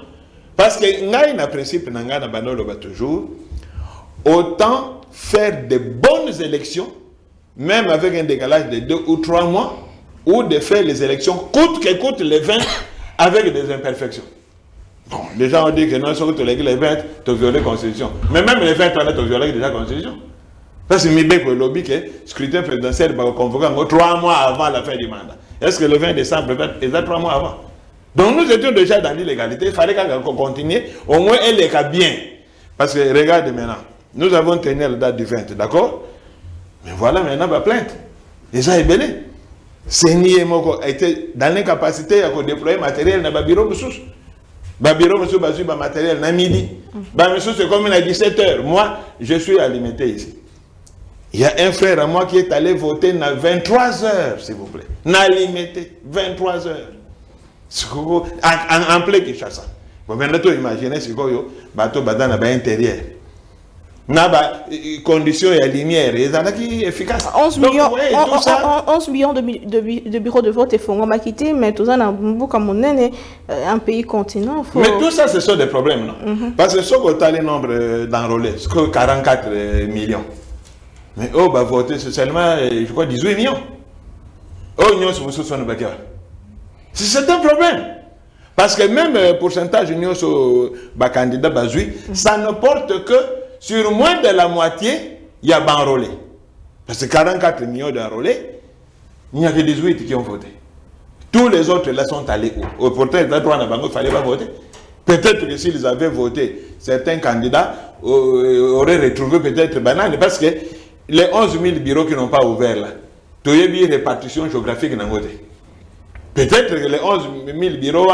Parce que nous avons un principe, nous avons toujours, autant faire de bonnes élections, même avec un décalage de 2 ou 3 mois, ou de faire les élections coûte que coûte les 20 avec des imperfections. Bon, les gens ont dit que non, surtout les 20, tu as violé la Constitution. Mais même les 20 ans, tu as violé déjà la Constitution. Parce que Mibé le lobby que le scrutin présidentiel va convoquer 3 mois avant la fin du mandat. Est-ce que le 20 décembre, il y a 3 mois avant? Donc nous étions déjà dans l'illégalité. Il fallait qu'on continue. Au moins, elle est bien. Parce que regarde maintenant, nous avons tenu la date du 20, d'accord? Mais voilà maintenant ma plainte. Les gens sont ébellés. CENI et Moko étaient dans l'incapacité à déployer matériel dans le bureau de source. Le bureau de source a matériel à midi. Le source c'est comme à 17 h. Moi, je suis alimenté ici. Il y a un frère à moi qui est allé voter à 23 h, s'il vous plaît. N'alimenté, 23 h. En plein Kinshasa. Vous pouvez imaginer ce que vous avez à l'intérieur. Conditions et lumière, et ça qui efficace. 11 millions de bureaux de vote et font quitter, mais tout ça comme on est un pays continent. Faut... Mais tout ça, ce sont des problèmes, non? Parce que ce qu'on a le nombre d'enrôlés, c'est que 44 millions. Mais oh, bah voter, c'est seulement, je crois, 18 millions. Oh, non, c'est un problème. Parce que même le pourcentage de candidats bazoui, ça ne porte que sur moins de la moitié, il y a enrôlé. Parce que 44 millions d'enrôlés, il n'y a que 18 qui ont voté. Tous les autres là sont allés où? Au portail de la droite, il ne fallait pas voter. Peut-être que s'ils avaient voté, certains candidats auraient retrouvé peut-être banane. Parce que les 11 000 bureaux qui n'ont pas ouvert là, il y a une répartition géographique dans voté. Peut-être que les 11 000 bureaux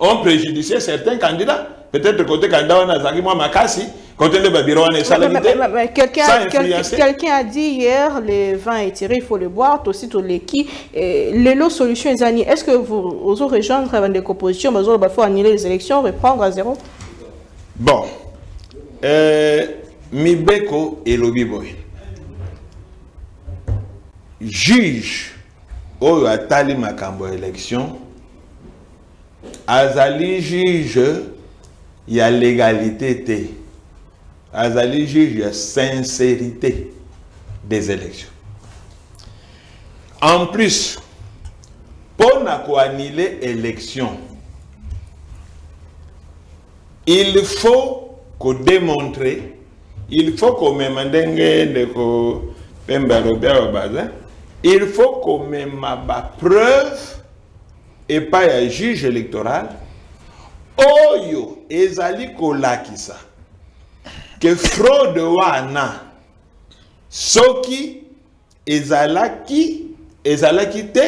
ont préjudicié certains candidats. Peut-être côté candidat, on a Zaki, moi, Makassi. Quelqu'un a dit hier, le vin est tiré, il faut le boire, aussi tout le qui. Les lots solutions, est-ce que vous allez rejoindre les compositions, il faut annuler les élections, reprendre à 0? Bon. Mibeko et Lobiboy. Juge au Atali Makambo élection. Azali juge, il y a légalité T. Azali juge la sincérité des élections. En plus, pour annuler l'élection, il faut qu'on démontre, il faut qu'on mette preuve et pas un juge électoral. Oyo, ezali kolakisa. Que fraude wana soki ezalaki te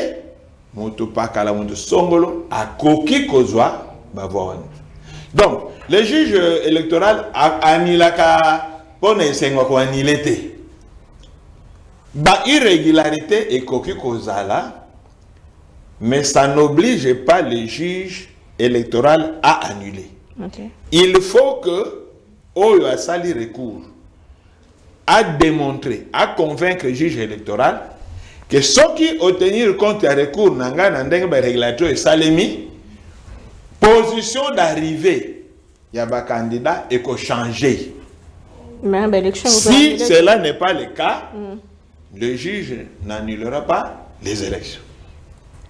moto pakala moto songolo akoki kozwa bavwa wana. Donc le juge électoral anilaka pona esengo ko anilete ba irrégularité ekoki kozala, mais ça n'oblige pas le juge électoral à annuler. Okay. Il faut que Oyo a sali recours, a démontré, a convaincre le juge électoral que ceux qui ont tenu compte à recours n'anga n'andeng ba régulateur et salemi position d'arrivée y a ba candidat et qu'on changer. Si cela n'est pas le cas, le juge n'annulera pas les élections.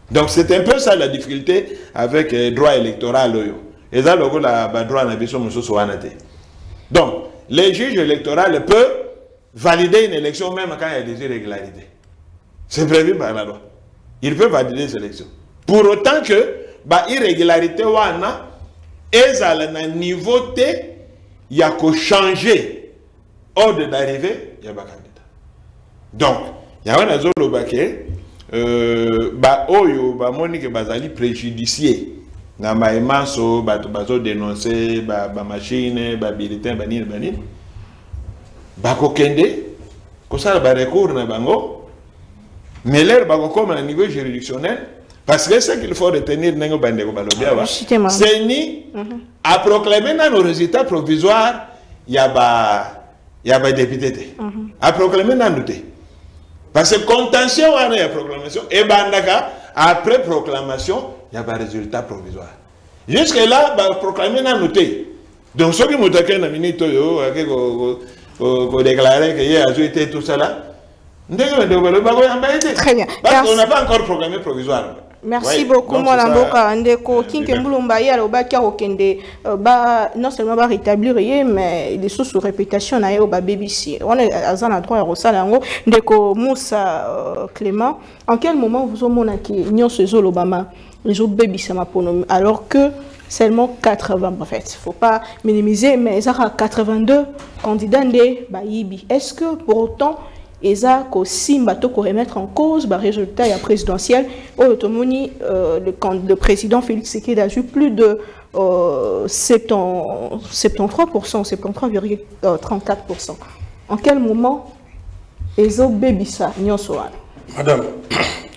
Donc c'est un peu ça la difficulté avec le droit électoral Oyo. Et ça le droit na biso mususu wanate. Donc, les juges électoraux peuvent valider une élection même quand il y a des irrégularités. C'est prévu par la loi. Ils peuvent valider les élections. Pour autant que, bah, irrégularité wana, et à un niveau T, il y a qu'à changer ordre d'arrivée, il y a pas candidat. Donc, il y a un zolo baké, bah, oyo, bah, monique, bah, zali préjudicié. Mais l'air comme à niveau juridictionnel, parce que ce qu'il faut retenir, CENI a proclamé dans nos résultats provisoires, il y a des députés. A proclamé dans nos députés. Parce que contention, il y a proclamation, et après proclamation, il y a des résultats provisoires. Jusque-là, il y a proclamé dans nos députés. Donc, ceux qui m'ont déclaré qu'il y a ajouté tout ça là, très bien. Parce qu'on n'a pas encore programmé provisoire. Merci beaucoup, mon amboka. Ndeko, Kinkemboulombaye, Alobaka, Okende, non seulement va rétablir, mais les sources de réputation, au BBC. On est à Zan à droite, à Rosalango, Ndeko, Moussa, Clément. En quel moment vous avez mis ce Zol Obama, Zol Baby Samapono, alors que seulement 80, en fait, il ne faut pas minimiser, mais il y a 82 candidats de Baïbi. Est-ce que pour autant, et ça, si on remettre en cause le résultat présidentiel, le président Félix Tshisekedi a eu plus de 73%, 73,34%. En quel moment ils ont bébé ça, Madame,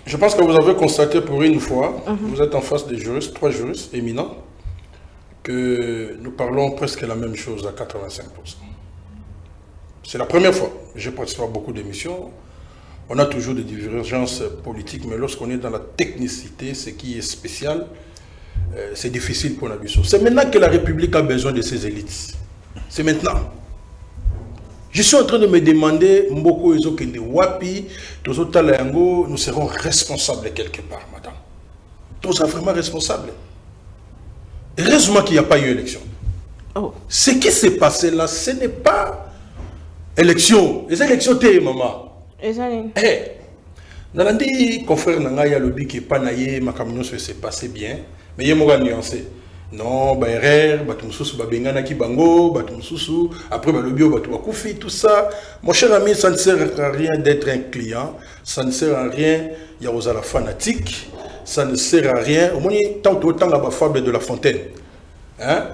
je pense que vous avez constaté pour une fois, vous êtes en face des juristes, trois juristes éminents, que nous parlons presque la même chose à 85%. C'est la première fois. Je participe à beaucoup d'émissions. On a toujours des divergences politiques, mais lorsqu'on est dans la technicité, ce qui est spécial, c'est difficile pour l'abus. C'est maintenant que la République a besoin de ses élites. C'est maintenant. Je suis en train de me demander, Mboko Ezokende Wapi, Tozo Talayango, nous serons responsables quelque part, madame. Nous sommes vraiment responsables. Heureusement qu'il n'y a pas eu élection. Oh. Ce qui s'est passé là, ce n'est pas élection, les élections t'es maman. Eh, dans la dit confrère nanga ya lobby qui est pas naïe, ma camion se passait bien, mais il y a moga nuancé. Non, bah erreur, bah tumsusu bah bengana ki bango, bah tumsusu après bah lobby bah tu vas koufi tout ça. Mon cher ami, ça ne sert à rien d'être un client, ça ne sert à rien y a aux ala fanatique, ça ne sert à rien. Au moins tant d'autant la bah fable de La Fontaine. Hein,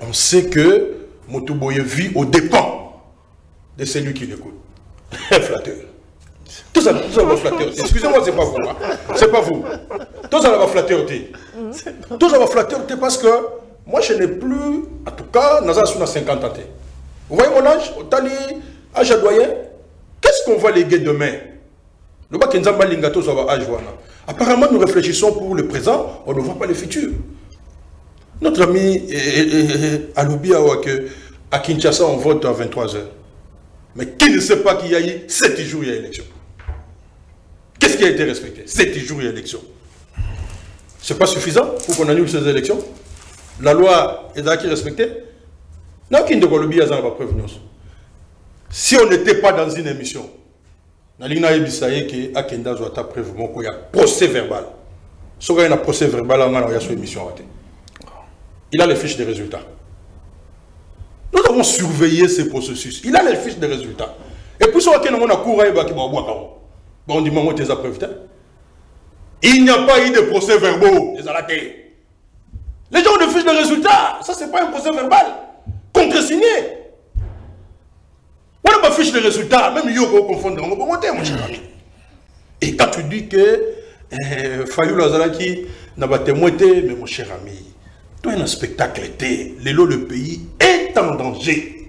on sait que Motuboye vit au dépens de celui qui l'écoute. Flatteur. Tout ça va flatteur. Excusez-moi, c'est pas vous. C'est pas vous. Tout ça va flatteur. Tout ça va flatteur parce que moi je n'ai plus, en tout cas, Naza Souna 50 ans. Vous voyez mon âge, au tali, âge à doyen. Qu'est-ce qu'on va léguer demain? Le bac Nzamba Lingato ça va âge. Apparemment, nous réfléchissons pour le présent, on ne voit pas le futur. Notre ami Aloubi que à Kinshasa, on vote à 23h. Mais qui ne sait pas qu'il y a eu 7 jours il y a élection? Qu'est-ce qui a été respecté? 7 jours il y a élection. Ce n'est pas suffisant pour qu'on annule ces élections? La loi est d'acquis respectée? Non, qui ne va prévenir. Si on n'était pas dans une émission, on a un procès verbal. Si on a un procès verbal, on a une émission. Il a les fiches des résultats. Nous avons surveillé ce processus. Il a les fiches de résultats. Et puis, on a il n'y a pas eu de procès verbaux. Les gens ont des fiches de résultats. Ça, ce n'est pas un procès verbal. Contre-signé. On n'a pas de fiches de résultats. Même yo qu'on confondre, on va monter, mon cher ami. Et quand tu dis que Fayulu Azalaki n'a pas témoin, mais mon cher ami, toi, un spectacle était. L'élo, le pays est en danger.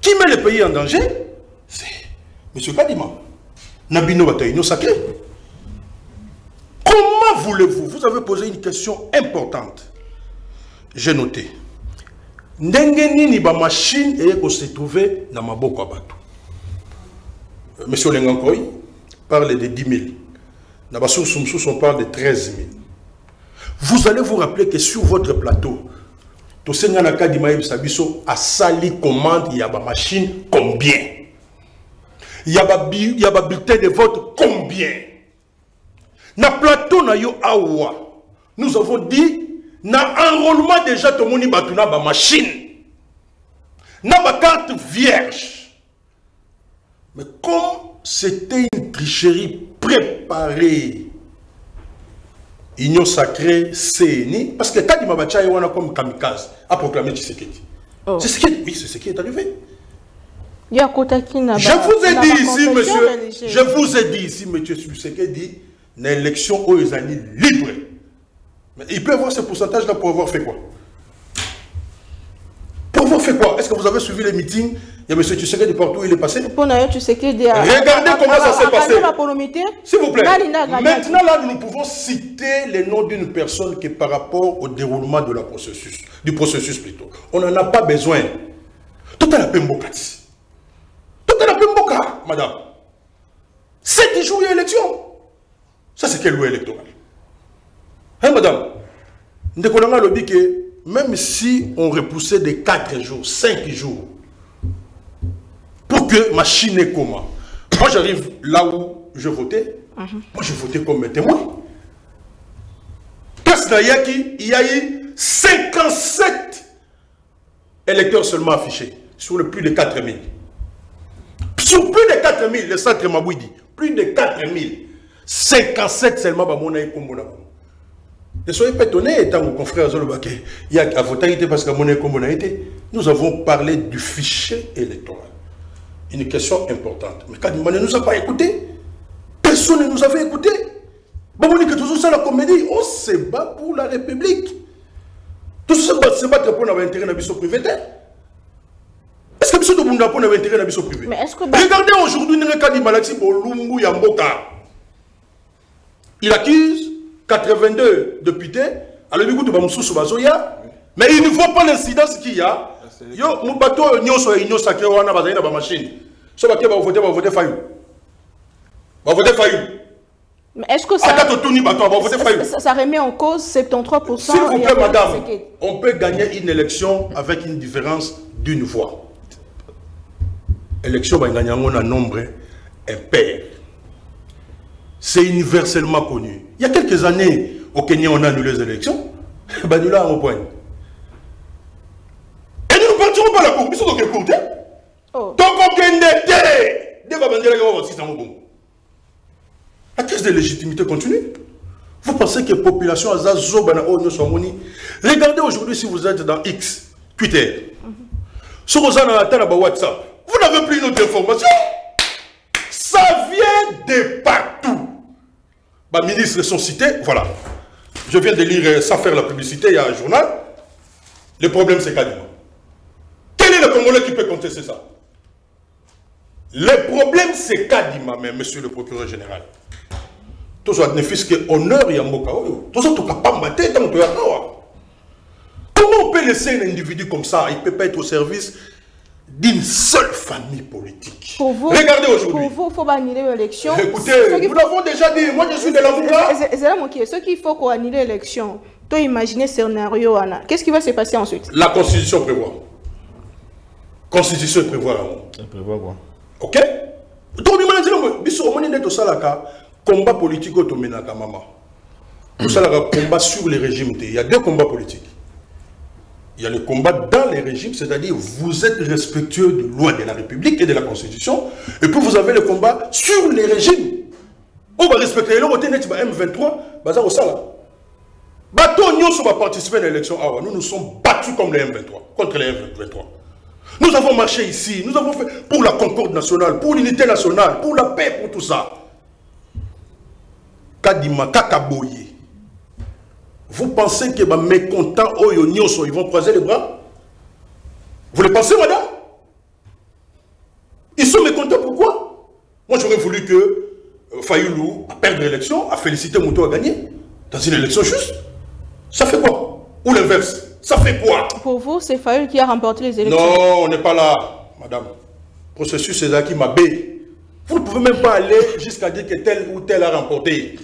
Qui met le pays en danger? C'est M. Kadima. Nabino Bataïno Sacré. Comment voulez-vous? Vous avez posé une question importante. J'ai noté. Ndengeni ni ba machine et qu'on s'est trouvé dans ma boko abatou. M. Lengankoy parle de 10 000. Nabassou Soumsous, on parle de 13 000. Vous allez vous rappeler que sur votre plateau, Tosenga Nakadima Sabiso a sali commande, il y a ma machine, combien? Il y a ma bulletin de vote, combien? Na plateau na yo awa, nous avons dit, na enrôlement déjà tout le monde batuna ma machine, na ma carte vierge. Mais comme c'était une tricherie préparée, Union sacrée, CENI, parce que Kadima Bacha Ewana comme kamikaze a proclamé Tshisekedi. Oh. Tshisekedi, oui, c'est ce qui est arrivé. Je vous ai dit ici, monsieur, Tshisekedi, une élection aux années libres. Mais il peut avoir ce pourcentage-là pour avoir fait quoi? Pour avoir fait quoi? Est-ce que vous avez suivi les meetings? Il y a monsieur Tshisekedi partout où il est passé. Regardez comment ça s'est passé. S'il vous plaît. Maintenant, là, nous pouvons citer les noms d'une personne qui, par rapport au déroulement de la processus, du processus plutôt, on n'en a pas besoin. Tout à la Pembokati. Tout à la Pemboka, madame. 7 jours d'élection. Ça, c'est quelle loi électorale? Hein, madame? Nous avons dit que même si on repoussait de 4 jours, 5 jours, pour que ma Chine est comment? Moi, j'arrive là où je votais. Moi, je votais comme un témoin. Parce qu'il y a eu 57 électeurs seulement affichés sur le plus de 4000. Sur plus de 4000, le centre Mabouidi, plus de 4000. 57 seulement, on a eu comme on. Ne soyez pas étonnés, étant mon confrère Zolobake, il y a votalité parce que mon est comme on a été. Nous avons parlé du fichier électoral. Une question importante. Mais Kadima ne nous a pas écoutés. Personne ne nous avait écoutés. On dit que tout ça, la comédie, on se bat pour la République. Tout ça, se battre pour avoir intérêt à la vie privée. Est-ce que M. Dobunda pour avoir intérêt à la vie privée? Regardez aujourd'hui, Kadima Laxi pour Lumbu Yamboka. Il accuse 82 députés. Alors, du coup, tout le monde sous Bazoya. Mais il ne voit pas l'incidence qu'il y a. Yo, mon bateau, nous sommes une sacrée, on a basé dans ma machine. Ce bateau va voter, Fayulu. Va voter Fayulu. Mais est-ce que ça... ça remet en cause 73%? S'il vous plaît, madame, on peut gagner une élection avec une différence d'une voix. L'élection va gagner un nombre impair. C'est universellement connu. Il y a quelques années, au Kenya, on a annulé les élections. Ben, nous là, on pointe. Et nous ne partirons pas la cour. Ils sont dans quelle cour? Tant qu'on gagne des télés, des babandélas qui vont voir si c'est un bon. La crise de légitimité continue. Vous pensez que la population a zazo, banao, nous sommes moni. Regardez aujourd'hui si vous êtes dans X, Twitter. Si vous êtes dans la table WhatsApp, vous n'avez plus une autre information. Ça vient de partout. Bah, ministres sont cités, voilà. Je viens de lire, sans faire la publicité, il y a un journal. Le problème, c'est Kadima. Quel est le Congolais qui peut contester ça? Le problème, c'est Kadima, mais monsieur le procureur général. Tout ça bénéfice que honneur et ambokao. Tout ça, tu n'as pas maté tant que tu as tort. Comment on peut laisser un individu comme ça? Il ne peut pas être au service d'une seule famille politique. Pour vous, regardez aujourd'hui. Pour vous, il faut annuler l'élection. Écoutez, nous l'avons déjà dit. Moi, je suis de l'avocat. C'est là mon qui est. Ce qu'il faut qu'on annule l'élection. Toi, imaginez ce scénario, Anna. Qu'est-ce qui va se passer ensuite? La Constitution prévoit. Constitution prévoit. Elle prévoit quoi? Ok. Donc, on est tout ça là. Combat politique au Tomenaka, maman. Tout ça là, combat sur les régimes. Il y a deux combats politiques. Il y a le combat dans les régimes, c'est-à-dire vous êtes respectueux de loi de la République et de la Constitution, et puis vous avez le combat sur les régimes. On va respecter le M23, bazar au sala. Bateau Nyonso va participer à l'élection. Nous nous sommes battus comme les M23, contre les M23. Nous avons marché ici, nous avons fait pour la concorde nationale, pour l'unité nationale, pour la paix, pour tout ça. Kadima Kakaboye. Vous pensez que mes contents, ils vont croiser les bras? Vous le pensez, madame? Ils sont mécontents, pourquoi? Moi, j'aurais voulu que Fayulu, à perdre l'élection, à féliciter Mouto à gagner. Dans une élection juste. Ça fait quoi? Ou l'inverse? Ça fait quoi? Pour vous, c'est Fayulu qui a remporté les élections? Non, on n'est pas là, madame. Processus, c'est là qui m'a bé. Vous ne pouvez même pas aller jusqu'à dire que tel ou tel a remporté.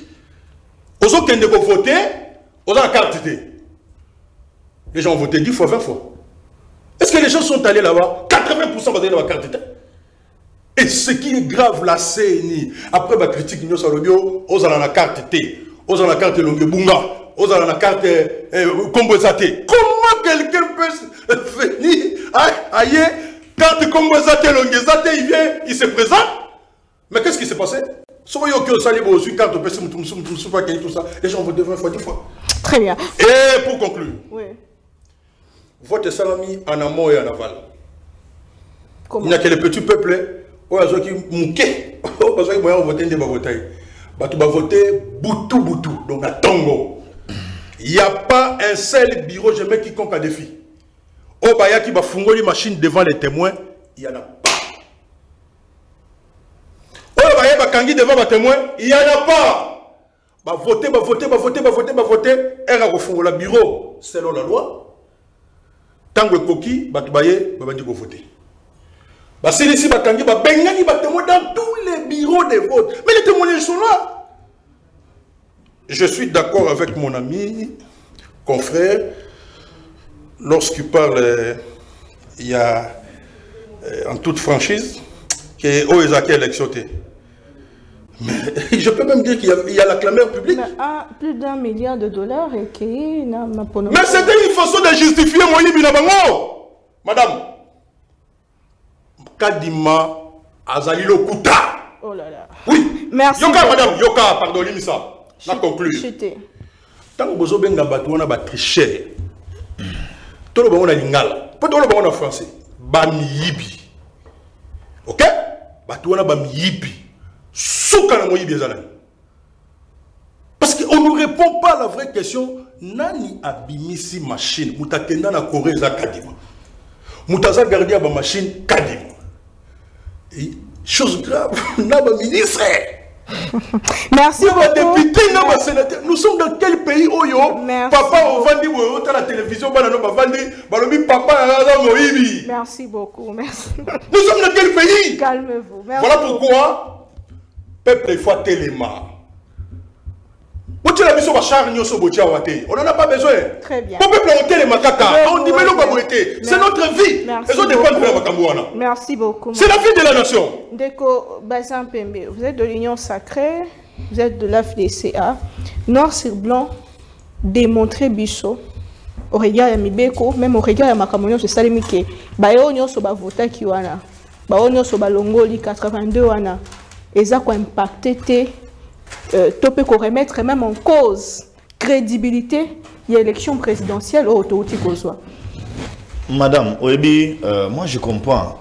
Aux autres qui ont voté, on a la carte d'identité. Les gens ont voté 10 fois, 20 fois. Est-ce que les gens sont allés là-bas? 80% vont aller dans la carte d'identité. Et ce qui est grave, la CENI, après ma critique, nous sommes à la carte d'identité, on a la carte Longebunga, on a la carte Kombozate. Comment quelqu'un peut venir à la carte Kombozate, Longebunga, il vient, il se présente? Mais qu'est-ce qui s'est passé? Les gens vont devenir fois 10 fois. Très bien. Et pour conclure, oui. Votre salami en amont et en aval. Comment? Il n'y a que les petits peuples qui mouquaient. Ils vont voter des bavotailles. Ils vont voter boutou-boutou. Donc à Tongo. Il n'y a pas un seul bureau jamais quiconque à défi. Au Baya qui va fouiller les machines devant les témoins, il n'y en a pas. Devant ma témoin, il n'y en a pas. Bah voter, bah voter, bah voter, bah voter, bah voter. Elle a refondé le bureau selon la loi. Tant que Koki, bah tu baillais, bah tu vas voter. Bah c'est ici, bah Tangi, bah Bengani, bah témoin dans tous les bureaux de vote. Mais les témoins sont là. Je suis d'accord avec mon ami, confrère, lorsqu'il parle, il y a en toute franchise, qui est aux élections. Mais je peux même dire qu'il y a la clameur publique. Mais à plus $1 milliard et qui n'a pas. Mais c'était une façon de justifier Moïse Binabango. Madame Kadima Azalilo Kouta. Oh là là. Oui. Merci. Yoka madame, Yoka, pardonnez-moi ça. La conclure. Tant que vous avez un triché, tout le monde a lingala. Pas tout le monde a français. Bam yibi. Ok? Batouana bam yibi. Parce qu'on ne répond pas à la vraie question. Nani abimisi machine. Moutakenda na Corée za Kadima. Moutaza gardia ba machine Kadima. Chose grave, naba ministre. Merci beaucoup. Député, naba sénateur. Nous sommes dans quel pays Oyo? Papa on vandi ou la télévision banano ba vandi balobi papa na Moïbi. Merci beaucoup. Merci. Nous sommes dans quel pays? Calmez-vous. Voilà pourquoi peuple il faut téléma. On n'en a pas besoin. Très bien. On dit mais non pas été. C'est notre vie. Merci beaucoup. C'est la vie de la nation. Déco Bazin Pembe, vous êtes de l'Union Sacrée, vous êtes de l'AFDCA. Noir sur blanc, démontré Bichot. Au regard de Mibeko, même au regard de Makamonio, c'est Salimike. Bayon soba vota kiwana. Bayon soba longoli 82 wana. Ils ont impacté, tout peut remettre même en cause crédibilité de l'élection présidentielle au Autoutique au soir. Madame, moi je comprends.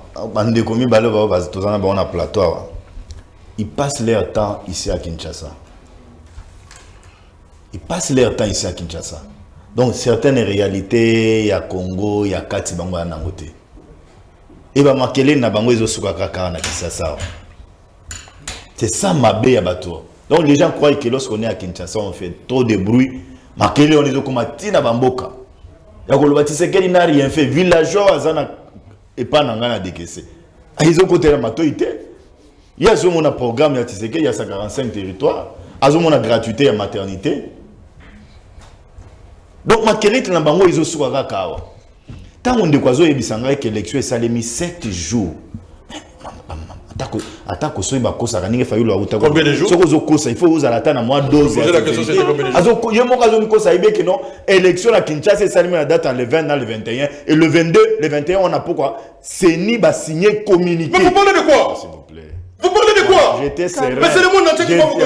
Ils passent leur temps ici à Kinshasa. Donc certaines réalités, il y a Congo, il y a Katibango à Nangote. Et bien, Makele n'a pas eu de souka kaka à Kinshasa. C'est ça ma baie à bateau. Donc les gens croient que lorsqu'on est à Kinshasa, on fait trop de bruit. Makele on est au Komatina Bamboka. Yakolobati c'est qu'elle n'a rien fait. Villageois Azana et pas Nangana décaissé. Ils ont côté la matoïté. Il y a ce mon programme, il y a Tshisekedi, il y a 45 territoires. À ce moment la gratuité et maternité. Donc Makele n'a pas eu de soirée. Tant qu'on décoise et bisanga que l'élection est mis 7 jours. Combien de jours? Il faut vous arrêter à moins 12 heures. La question c'est combien de jours? Il y a un cas où non, élection à Kinshasa est saluée la date le 20 le 21 et le 22, le 21 on a pourquoi? CENI va signer communiqué. Mais vous parlez de quoi? S'il vous plaît. Vous parlez de quoi? J'étais sérieux. Mais c'est le monde entier qui va vous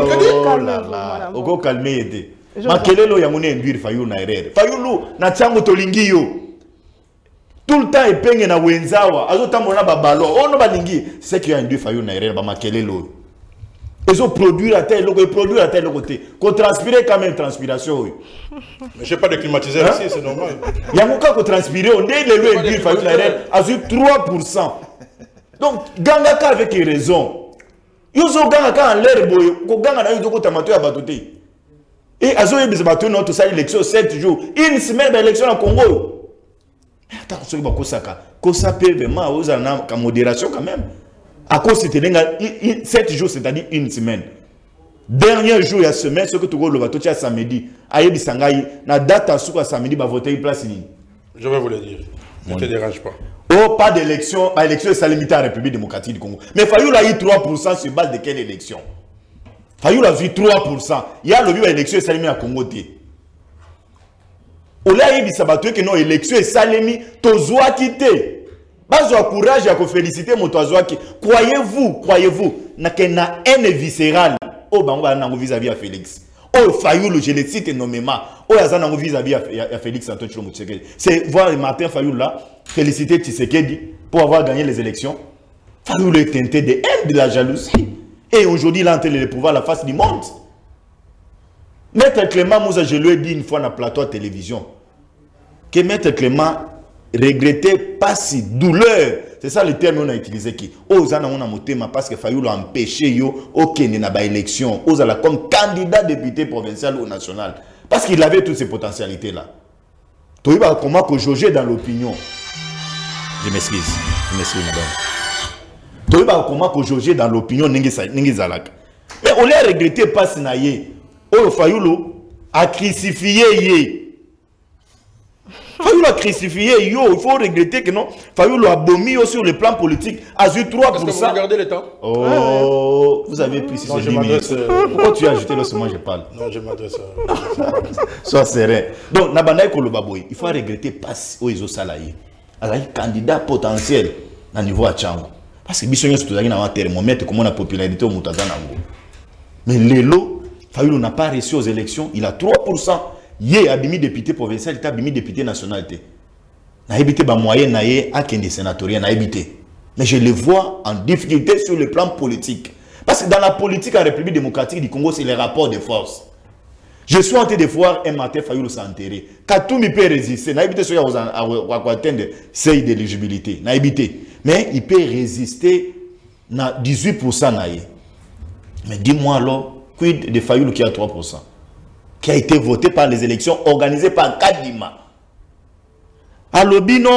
calmer. Oh calmer aider. Makele lo yamune induire Fayulu na erreur. Fayulu na tsango tolingi yo. Tout le temps, il peigne na Wenzawa. Azotam on a babalo. On a balingi. C'est qu'il y a un dieu Fayulu na erreur. Ba makele lo. Ils ont produit la terre. Ils produisent la terre de côté. Qu'on transpire quand même transpiration. Mais j'ai pas de climatiseur ici, c'est normal. Il y a beaucoup qu'on transpire. On est le un dieu Fayulu na erreur. Azul 3%. Donc gangaka avec raison. Ils ont gangaka en l'air boy. Qu'on gangana ils ont qu'on tamato à batouté. Et azo ils ont batouté notre salle élection 7 jours. Une semaine d'élection en Congo. Attends, ce qui va vraiment modération quand même. À cause de 7 jours, c'est-à-dire une semaine. Dernier jour de la semaine, ce que tu vois, samedi. Aïe Sangai, la date à ce samedi, va voter une place. Je vais vous le dire. Ne te dérange pas. Oh, pas d'élection. L'élection est limitée à la République démocratique du Congo. Mais Fayulu a eu 3% sur base de quelle élection? Fayulu a eu 3%. Il y a le but à l'élection est limitée à Congo. Olaïbi Sabatoué que non élection et Salemi tozoa quitté. Bazoa courage à féliciter mon tozoa qui croyez-vous na haine viscérale. oh bango banango vis-à-vis à Félix. Oh Fayulu, je le cite nommément. Oh Yazanango vis-à-vis à Félix Antoine Tshilombo Tshisekedi. C'est voir Martin Fayulu là féliciter Tshisekedi pour avoir gagné les élections. Fayulu est teinté de haine, de la jalousie. Et aujourd'hui, il a entré le pouvoir à la face du monde. Maître Clément Mouza, je lui ai dit une fois dans le plateau à la télévision que Maître Clément regrettait pas si douleur. C'est ça le terme qu'on a utilisé qui Ozana on a monté ma parce que Fayulu a empêché yo au Kenya ba élection Ozala comme candidat député provincial ou national parce qu'il avait toutes ces potentialités là. Toi il va comment que jauger dans l'opinion. Je m'excuse madame. Toi il va comment que jauger dans l'opinion n'engezalak. Mais on les regrettait pas si naie. Oh Fayulu a crucifié Fayulu a crucifié yo, il faut regretter que non. Fayulu a bommi sur le plan politique, a eu 3%. Vous regardez le temps. Oh, vous avez pris ce minutes. Pourquoi tu as ajouté le moment je parle? Non, je m'adresse. Sois serein. Donc, il faut regretter pas aux salariés. Alors, il y a un candidat potentiel à niveau à Tchango. Parce que si on a un thermomètre, comment la popularité au Moutazana. Mais Lelo, Fayulu n'a pas réussi aux élections, il a 3%. Yé a demi député provincial, il a demi député nationalité. N'a habité ba moyen na yé à qu'un sénatorial n'a habité. Mais je le vois en difficulté sur le plan politique. Parce que dans la politique en République démocratique du Congo, c'est les rapports de force. Je suis en train de voir un matin Fayulu s'enterrer. Katumbi peut résister. N'a habité sur atteindre seuil d'éligibilité. N'a habité. Mais il peut résister na 18% na yé. Mais dis-moi alors, quid de Fayulu qui a 3%? Qui a été voté par les élections organisées par Kadima. À l'obino,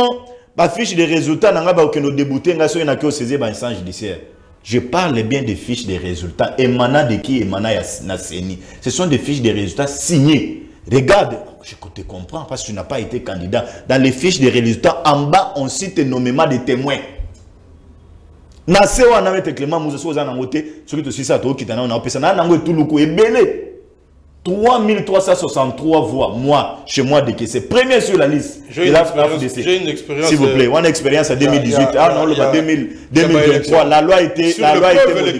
la fiche des résultats n'a pas aucun débouté, n'a pas saisi par instance judiciaire. Je parle bien des fiches des résultats émanant de qui émanant à CENI. Ce sont des fiches des résultats signées. Regarde, je te comprends parce que tu n'as pas été candidat. Dans les fiches des résultats, en bas, on cite nommément des témoins. N'a pas été Clément Mouza, vous avez voté, celui de Sissato qui t'en a opéré, n'a pas été tout le coup et belé. 3363 voix, moi, chez moi, dès que c'est premier sur la liste. J'ai une expérience. S'il vous plaît, on a une expérience en 2018. Le 2023, la loi a été modifiée.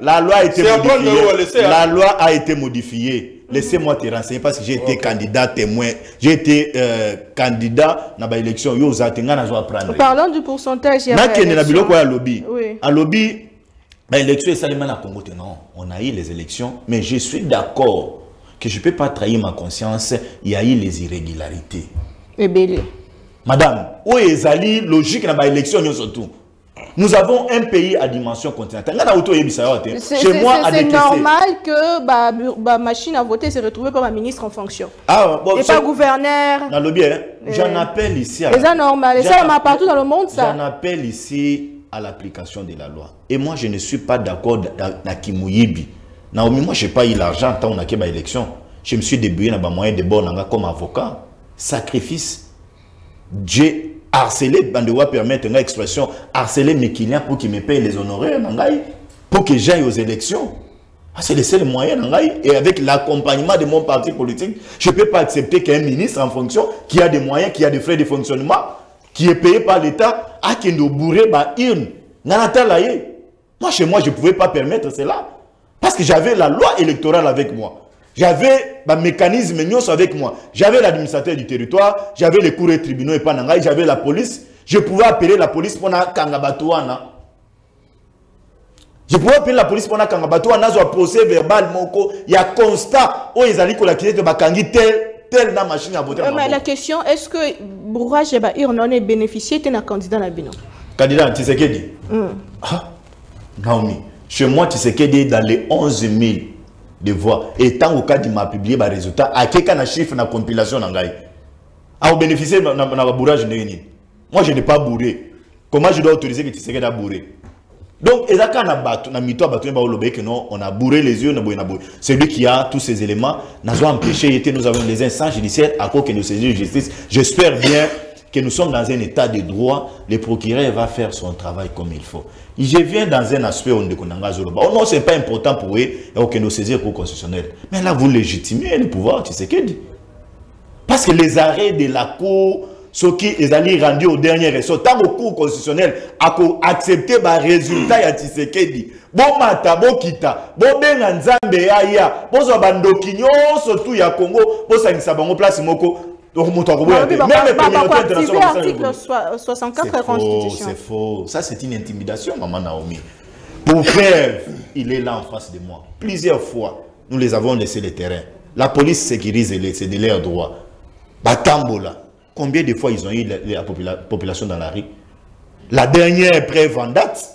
La loi a été modifiée. La loi a été modifiée. Laissez-moi te renseigner parce que j'ai été candidat témoin. J'ai été candidat dans l'élection. Parlons du pourcentage. À lobby, l'élection est salement à Congo. Non, on a eu les élections, mais je suis d'accord que je ne peux pas trahir ma conscience, il y a eu les irrégularités. Madame, où est la logique dans l'élection surtout? Nous avons un pays à dimension continentale. C'est normal que la machine à voter se retrouve comme un ministre en fonction. Ah, bon, et pas gouverneur. Dans le bien, j'en appelle ici à... C'est normal, et ça, partout dans le monde, ça. J'en appelle ici à l'application de la loi. Et moi, je ne suis pas d'accord avec Kimouyibi. Naomi, moi, je n'ai pas eu l'argent tant on a qu'à l'élection. Je me suis débrouillé dans le moyen de Bonanga comme avocat. Sacrifice. J'ai harcelé, ben de permettre une expression, harceler mes clients pour qu'ils me payent les honoraires, pour que j'aille aux élections. Ah, c'est le seul moyen, et avec l'accompagnement de mon parti politique, je ne peux pas accepter qu'un ministre en fonction, qui a des moyens, qui a des frais de fonctionnement, qui est payé par l'État, a qui nous bourré par une. Moi, chez moi, je ne pouvais pas permettre cela. Parce que j'avais la loi électorale avec moi. J'avais le mécanisme avec moi. J'avais l'administrateur du territoire, j'avais les cours et tribunaux et Pananga, j'avais la police. Je pouvais appeler la police pour la Kangabatuana. Je pouvais appeler la police pour la Kangabatuana, j'ai un procès verbal, il y a constat où ils allaient collaquer de Bakangi telle la machine à voter. Mais la question, est-ce que Bourage et Bahir en ont bénéficié d'un candidat à Bino? Candidat, tu sais qu'elle dit. Ah, Naomi. Chez moi, tu sais qu'il est dans les 11 000 de voix. Et tant qu'au cas il m'a publié les résultats, à quelqu'un a chiffre dans la compilation. À bénéficier de la bourrage de l'Union. Moi, je n'ai pas bourré. Comment je dois autoriser que tu sais qu'il a bourré? Donc, il y a on a bourré les yeux, on a bourré. Celui qui a tous ces éléments, nous avons empêché, nous avons des instances judiciaires à cause de nos saisines de justice. J'espère bien que nous sommes dans un état de droit, le procureur va faire son travail comme il faut. Je viens dans un aspect où on oh non, ce n'est pas important pour eux, que nous saisir pour constitutionnel. Mais là, vous légitimez le pouvoir, tu sais que. Parce que les arrêts de la Cour ce qui est allé rendu au dernier ressort. Tant que le cours constitutionnel a accepté les résultats de Tshisekedi. Bon mata, bon kita, bon benanzambe aya, bon zabandokinyo, surtout ya Congo, bon sangisabango place moko. Donc, on l'article 64 de la Constitution. C'est faux. Ça, c'est une intimidation, maman Naomi. Pour faire, il est là en face de moi. Plusieurs fois, nous les avons laissé le terrain. La police sécurise, c'est de leur droit. Batambola. Combien de fois ils ont eu la population dans la rue? La dernière preuve en date,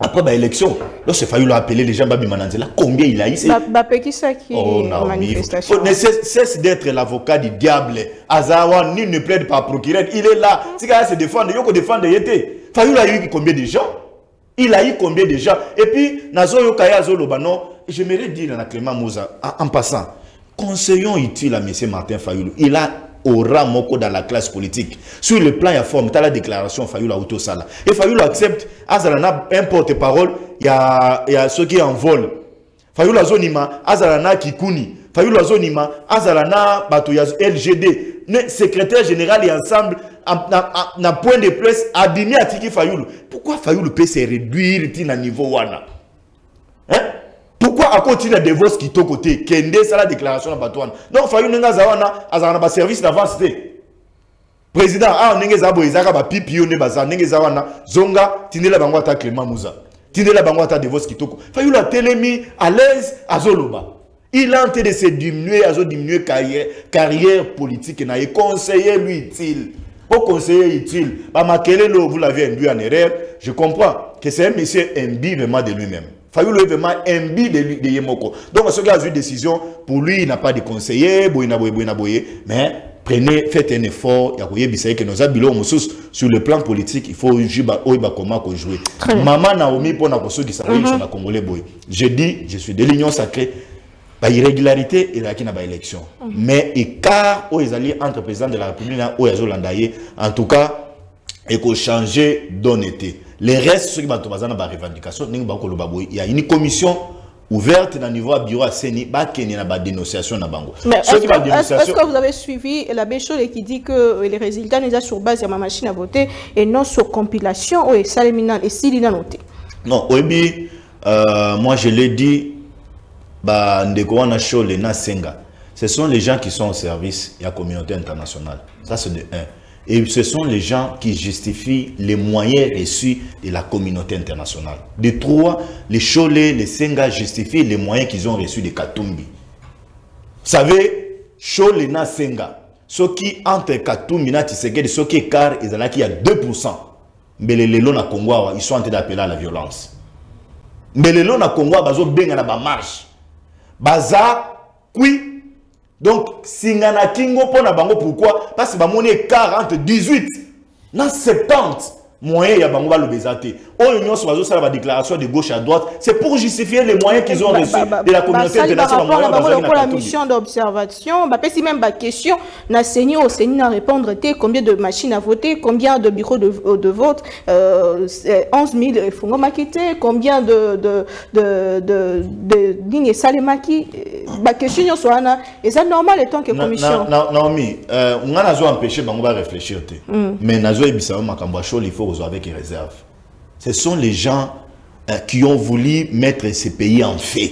après l'élection, lorsque Fayulu a appelé les gens, combien il a eu? Cesse d'être l'avocat du diable. Azawa, nul ne plaide par procureur. Il est là. Si quelqu'un se défend, il faut défendre. Fayulu a eu combien de gens? Il a eu combien de gens? Et puis, j'aimerais dire à Clément Mouza, en passant, conseillons utile à M. Martin Fayulu. Il a aura moko dans la classe politique. Sur le plan, il y a forme, tu as la déclaration Fayulu à Autosala. Et Fayulu accepte, Azalana, un porte-parole, il y a ceux qui en volent. Fayulu Azonima, Azalana Kikuni, Fayulu Azonima, Azalana Batouya LGD, le secrétaire général et ensemble, n'a point de presse, abîmé à Tiki Fayulu. Pourquoi Fayulu peut se réduire à niveau Wana? Hein? Pourquoi à continuer de vos qui t'ont côté Kende ça la déclaration à Batouane? Donc Fayulu n'a zawana azana ba service d'avance président a n'engezabo ezaka ba pipio ne baza n'engezawana zonga tindela bango ata Clément Mouza tindela bango ata de vos qui t'ont Fayulu a télémi à l'aise azoloba il a tenté de se diminuer azodiminuer carrière politique na et conseiller lui utile au conseiller utile ba makelelo vous l'avez induit en erreur. Je comprends que c'est un monsieur imbi vraiment de lui-même. Fayulu est vraiment imbi de Yemoko. Donc, ce gars a eu une décision, pour lui, il n'a pas de conseiller, mais prenez, faites un effort, sur le plan politique, il faut jouer. Maman Naomi, pour ceux qui savent, ils sont à Congolais. Je dis, je suis de l'union sacrée, par irrégularité, il y a une élection. Mais écart aux alliés entre président de la République et en tout cas, il faut changer d'honnêteté. Les restes, ceux qui ont des revendications, il y a une commission ouverte dans le niveau du bureau à CENI, il y a des dénonciations. Est-ce que vous avez suivi la Béchole qui dit que les résultats sont sur base de ma machine à voter et non sur compilation ou saléminal et s'il a noté? Non, moi je l'ai dit, ce sont les gens qui sont au service de la communauté internationale. Ça, c'est de 1. Et ce sont les gens qui justifient les moyens reçus de la communauté internationale. De 3, les Cholés, les Senga justifient les moyens qu'ils ont reçus de Katumbi. Vous savez, Cholé na Senga, ce qui entre Katumbi na Tshisekedi, ce qui écart, il y a 2%. Mais les Lélons na Congo, ils sont en train d'appeler à la violence. Mais les Lélons na Congo, ils ont bien la marche. Baza, oui. Donc, si on a Kingo pour Nabango, pourquoi? Parce que on est 40, 18, dans 70, moyens, il y a Bango le Bézaté. L'Union Soazo, ça la déclaration de gauche à droite, c'est pour justifier les moyens qu'ils ont reçus de la communauté internationale. Par rapport à la mission d'observation, si même la question, on a saigné au CENI à répondre, combien de machines à voter, combien de bureaux de vote, 11 000 fonds maquettés, combien de lignes salées maquillées. La question soit là, et ça normal étant que commission. Naomi, on a besoin d'empêcher, on va réfléchir. Mais on a besoin de il faut résoudre avec réserve. Ce sont les gens qui ont voulu mettre ce pays en feu.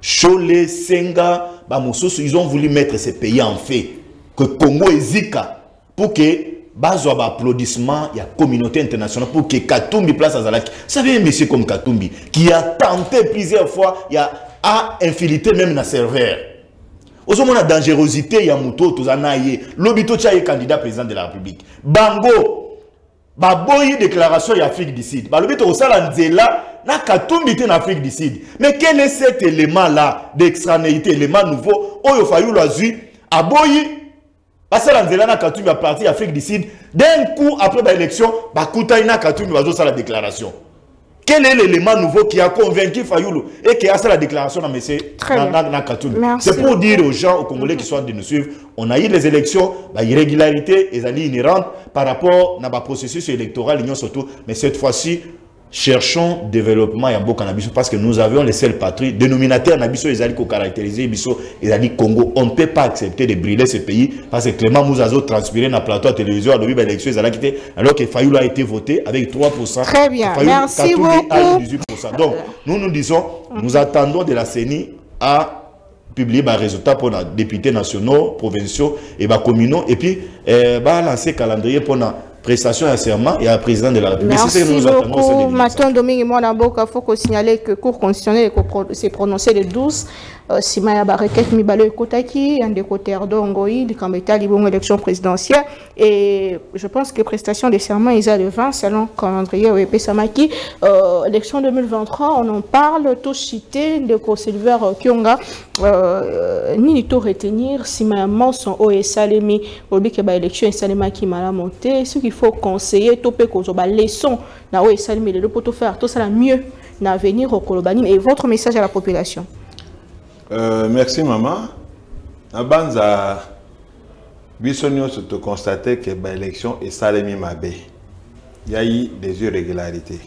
Cholé, Senga, Bamoussous, ils ont voulu mettre ce pays en feu. Que Congo et Zika, pour que bazo applaudissement il y a communauté internationale pour que Katumbi place à Zalaki. Vous savez un monsieur comme Katumbi qui a tenté plusieurs fois, il y a infiltré même dans le serveur. Aussi, on a dangerosité, il y a Mouto, Tozanaye, Lobito Tcha est candidat président de la République. Bango, Baboye déclaration y a Afrique du Sud. Lobito Osala Nzela, n'a Katumbi en Afrique du Sud. Mais quel est cet élément-là d'extranéité, élément nouveau, Oyo Fayulu Azui, Aboye, Basala Nzela n'a Katumbi à partir d'Afrique du Sud. D'un coup, après l'élection, Bakouta n'a Katumbi à la déclaration. Quel est l'élément nouveau qui a convaincu Fayulu et qui a fait la déclaration à M. Katumbi? C'est pour dire aux gens, aux Congolais qui sont de nous suivre, on a eu les élections, la irrégularité, les alliés inhérentes par rapport à la processus électoral, l'union surtout, mais cette fois-ci, cherchons développement ya mboka na biso parce que nous avions les seules patries dénominateur na biso ezali ko caractériser biso ezali Congo. On ne peut pas accepter de brûler ce pays parce que Clément Mouza transpiré na plateau à télévision à l'objet élection ezali quitté alors que Fayulu a été voté avec 3%. Très bien. Fayulu, merci beaucoup. 18%. Donc nous disons nous attendons de la CENI à publier les résultats pour les députés nationaux, provinciaux et communaux et puis lancer calendrier pour la prestation et serment et à la présidente de la République. Merci beaucoup. Maton Domingue Mwanamboka, il faut qu'on signaler que le cours constitutionnel s'est prononcé le 12. Si Maya Bareket Mibalo et Kotaki, un des côtés d'Ongoï, du Kambeta, Libon, élection présidentielle. Et je pense que prestation des serments, ils ont le 20, selon calendrier et Pessamaki. Élection 2023, on en parle, tout cité, de Sylvain Kionga, ni tout retenir. Si Maya Manson, Oesalemi, Obik, élection, et Salemaki, Malamonté, ce qu'il faut conseiller, tout peut causer, laissons, na Oesalemi, le poteau faire, tout ça, mieux, l'avenir au Kolobani. Et votre message à la population? Merci maman. Abanza Bissonio se constater que l'élection est salémi mabé. Il y a eu des irrégularités.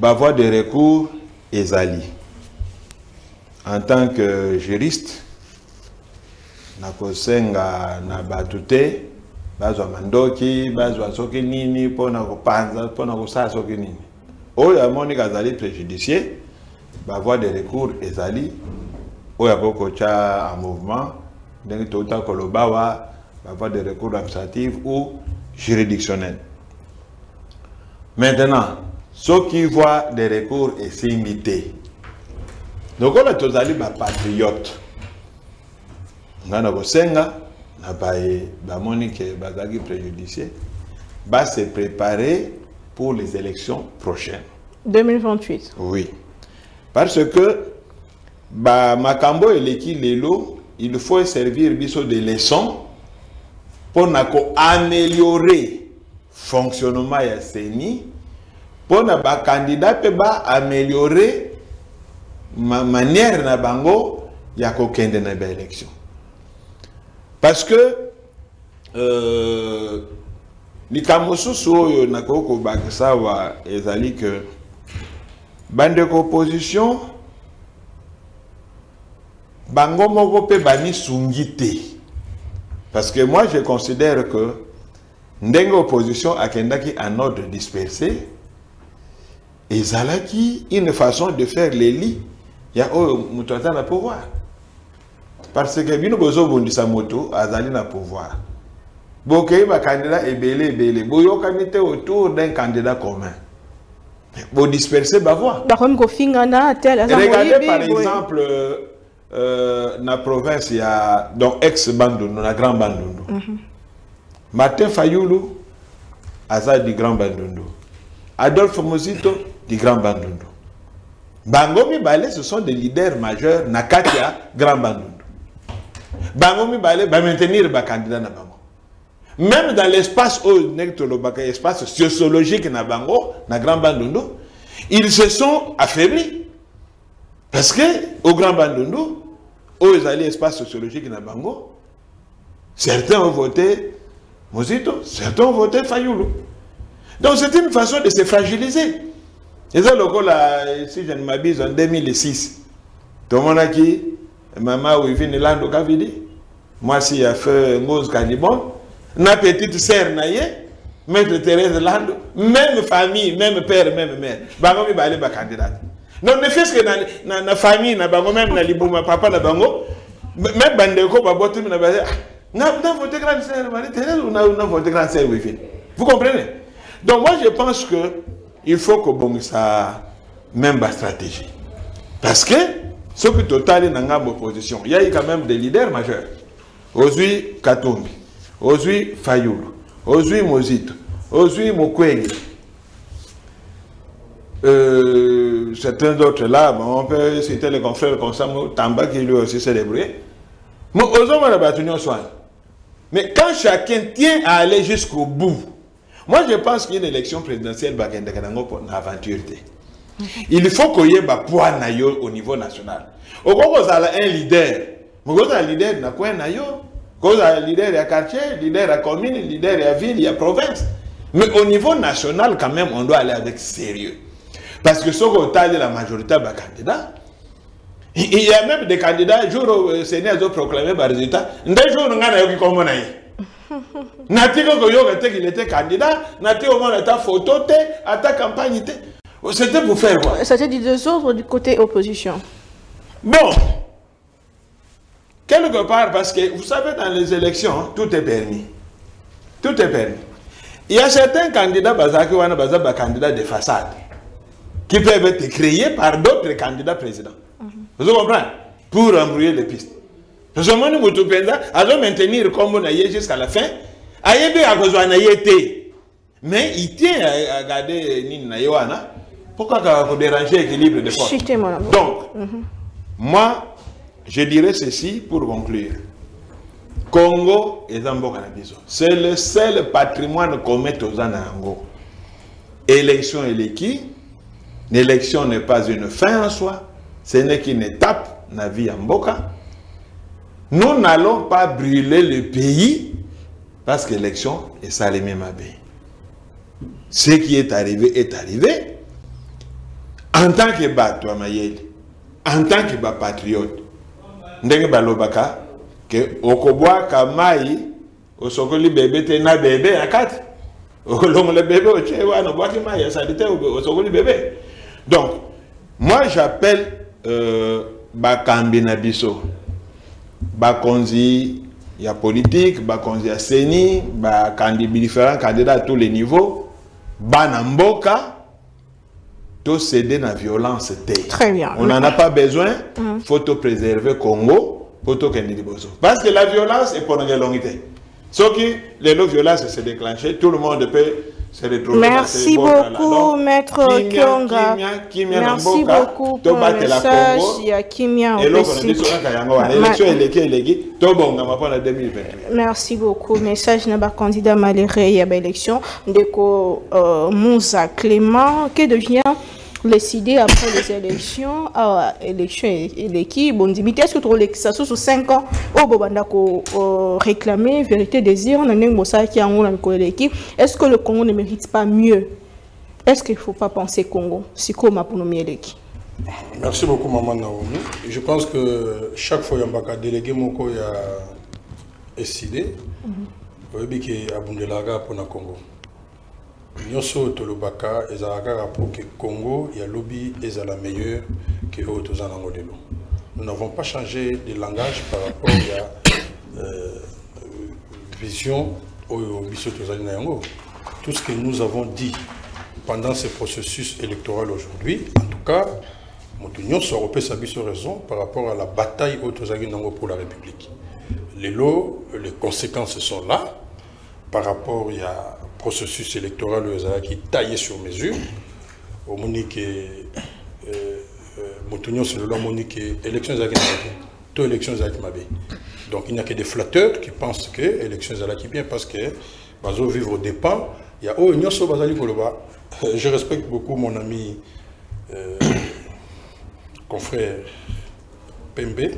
Ba voie de recours ezali. En tant que juriste, na kosenga na batute, bazwa mandoki, bazwa soki nini pona ko panza, pona ko sa soki nini. Oya monika zali préjudicié. La voie de recours est allée au Yakokocha en mouvement, dans le Tota Kolobawa, la voie de recours administrative ou juridictionnelle. Maintenant, ceux qui voient des recours et s'imiter. Donc, on a tous allés patriotes. On a nos senga, on a Monique Bazagi préjudicié, va se préparer pour les élections prochaines. 2028. Oui. Parce que, Makambo et l'équipe Lelo, il faut servir de leçons pour améliorer le fonctionnement de la CENI, pour que les candidats puissent améliorer la manière dont ils ont fait l'élection. Parce que, les Kamosous, ils ont fait que bande opposition bango moko pe bani sungite parce que moi je considère que ndenge opposition akendaki en ordre dispersé et zalaki une façon de faire les lits ya o mutata na pouvoir parce que bino bozo bondisa moto azali na pouvoir bokei ba candidat ebele boyokamite autour d'un candidat commun. Vous dispersez ma voix. Regardez par exemple dans la province, il y a ex-Bandundu, la Grand Bandundu. Martin Fayulu, Azad du Grand Bandundu. Adolphe Mozito, du Grand Bandundu. Bangomi Balé, ce sont des leaders majeurs, Nakatia, Grand Bandundu. Bangomi Balé va maintenir le candidat na Bango. Même dans l'espace sociologique na Bango, na Grand Bandundu, ils se sont affaiblis. Parce que au Grand Bandundu, aux alliés espace sociologique na Bango, certains ont voté Mozito, certains ont voté Fayulu. Donc c'est une façon de se fragiliser. Et ça, si je ne m'abuse, en 2006, tout le monde a dit, maman, où il vient de l'Inde, moi, si il a fait Moïse Katumbi, na petite sœur naie, maître Thérèse Lando, même famille, même père, même mère. Bango mi balé ba candidate. Donc ne fait que na famille na bango même na liboma papa na bango, même bandeko ba botu na ba. Na voté grande sœur Marie Thérèse ou na voté grande sœur Wifine. Vous comprenez? Donc moi je pense que il faut que bon ça même ba stratégie. Parce que ce que total na ngam opposition, il y a quand même des leaders majeurs. Aujourd'hui Katumbi Ozui Fayulu, Ozui Mozito, Ozui Mokwege. Certains d'autres là, on peut citer les confrères comme ça, Tamba qui lui aussi s'est débrouillé. Mais quand chacun tient à aller jusqu'au bout, moi je pense qu'il y a une élection présidentielle pour une aventure. Il faut qu'il y ait un poids au niveau national. Au Congo, il y a un leader. Mais il y a un leader qui est un leader à quartier, leader à commune, leader à ville, à province. Mais au niveau national, quand même, on doit aller avec sérieux. Parce que ce qu'on a dit, la majorité des candidats, il y a même des candidats, jour où le Sénat a proclamé les résultats, des jours où on a eu comme on a eu. Il était candidat, il était photo, il était campagne. C'était pour faire quoi? C'était du désordre du côté opposition. Bon, quelque part, parce que vous savez, dans les élections, tout est permis. Tout est permis. Il y a certains candidats, candidats de façade, qui peuvent être créés par d'autres candidats présidents. Vous comprenez? Pour embrouiller les pistes. Nous sommes allons maintenir comme on a eu jusqu'à la fin. Mais il tient à garder. Pourquoi vous dérangez l'équilibre de force? Donc, moi, je dirais ceci pour conclure. Congo et Zambo Canabiso, c'est le seul patrimoine qu'on met aux Anango. Élection et l'équipe. L'élection n'est pas une fin en soi, ce n'est qu'une étape dans la vie en Boka. Nous n'allons pas brûler le pays parce que l'élection est salimée ma bé. Ce qui est arrivé est arrivé. En tant que Batoua Mayel, en tant que patriote, Ndenge Balobaka, que Okoboa Kamaï, Osokoli bébé, Tena bébé à 4. Okolong le bébé, Ochewa, Noboaki Maï, Salite, Osokoli bébé. Donc, moi j'appelle Bakambi Nabiso. Bakonzi, il y a politique, Bakonzi, il y a CENI, différents candidats à tous les niveaux, Banamboka, tout céder dans la violence. Très bien. On n'en a pas besoin, il faut tout préserver le Congo, plutôt qu'un Nidiboso. Parce que la violence est pour une longue durée. Sauf que les violences se déclenchent, tout le monde peut se retrouver. Merci beaucoup, Maître Kionga. Merci beaucoup pour le message. Il y a Kimia Opessi. Merci beaucoup. Message n'a pas candidat malheureux à l'élection. Deko Mouza Clément, que devient décidé après les élections, et l'équipe, bon, dit, est-ce que tu as ça sous 5 ans, au réclamer, vérité, désir, on a même qui a l'équipe. Est-ce que le Congo ne mérite pas mieux? Est-ce qu'il ne faut pas penser Congo? C'est comme pour nous l'équipe. Merci beaucoup, Maman Naomi. Je pense que chaque fois qu'il y a un délégué, il y a décidé, il y a un pour le Congo. Nyoso Tolobaka et Zahagara pour que Congo et lobby est la meilleure que autres en de l'eau. Nous n'avons pas changé de langage par rapport à la vision au Bissotozanango. Tout ce que nous avons dit pendant ce processus électoral aujourd'hui, en tout cas, nous avons eu raison par rapport à la bataille au pour la République. Les lots, les conséquences sont là par rapport à processus électoral qui taillé sur mesure. Au Monique Montunion sur le Monique élections à tout élections à Kimabé. Donc il n'y a que des flatteurs qui pensent que élections à la qui bien parce que bazo vivre au départ. Il y a Union sur Bazali Koloba. Je respecte beaucoup mon ami confrère Pembe,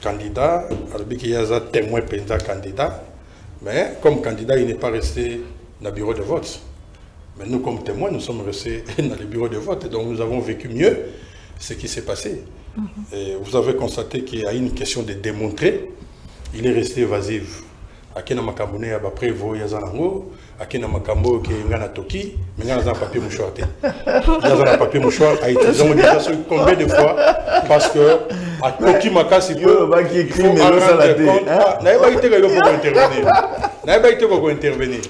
candidat. Albi qui a témoin Penda candidat. Mais comme candidat, il n'est pas resté dans le bureau de vote. Mais nous, comme témoins, nous sommes restés dans le bureau de vote. Donc nous avons vécu mieux ce qui s'est passé. Et vous avez constaté qu'il y a une question de démontrer. Il est resté évasif. Akena Makambo ne ba prévo yazanango, Akena Makambo ke ngana toki, mais ngana papier mouchoir te. Yazana papier mouchoir a été combien de fois parce que à toki makasi peut ba qui écrit mais ça la dé. N'a pas été pour intervenir. N'a pas été pour intervenir.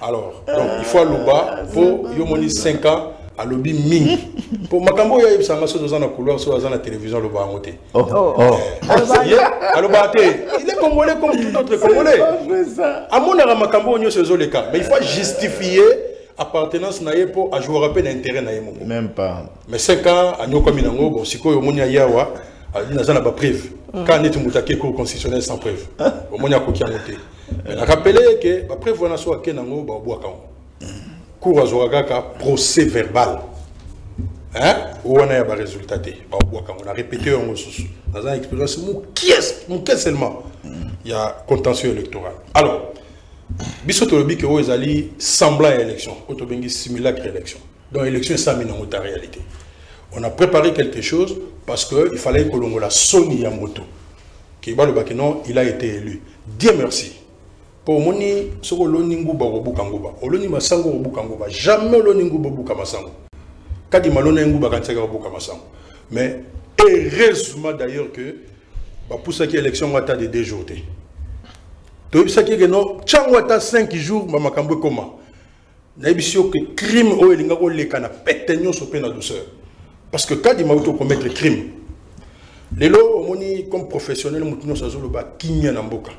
Alors, donc il faut louba pour yomoni 5 ans à lobby ming. Pour Makambo ya ça maso dans la couloir sur la télévision le ba monter. Oh. Alors il est congolais comme tout autre congolais. À mon avis, Makambo n'y a pas les cas. Mais il faut justifier appartenance naie pour jouer rappel d'intérêt naie mon. Même pas. Mais 5 ans à Nyoko Minango bon si quoi au monia yawa à l'inazana pas preuve. Quand on est mutaké cour constitutionnel sans preuve. Au monia koki anoté. Mais rappeler que la preuve on a soit kenango ba boakao. Cour à Zouagaka, procès verbal. Hein? Où on a un résultat. On a répété un ressource. Dans une expérience, mon qui est seulement. Il y a contentieux électoral. Alors, Bissotolobi que vous allez semblant élection, autobengi simulacre élection. Donc élection ça mène en réalité. On a préparé quelque chose parce qu'il fallait que l'on la Sony Yamoto qui va le bakinon, il a été élu. Dieu merci. Pour moni soko loningu barobu kangoba. Oloni masango robu kangoba. Jamais loningu babu kamasango. Kadima loningu bakantsaka robu kamasango. Mais heureusement d'ailleurs que pour ça qui élection wata de 2 jours. Donc ça qui est non, changwata 5 jours mama kambo comment. Naibisio que crime o elinga ko lekana petenyo so pena douceur. Parce que Kadima auto commettre crime. Les lots moni comme professionnel mutuno sazolo ba kinya na mboka.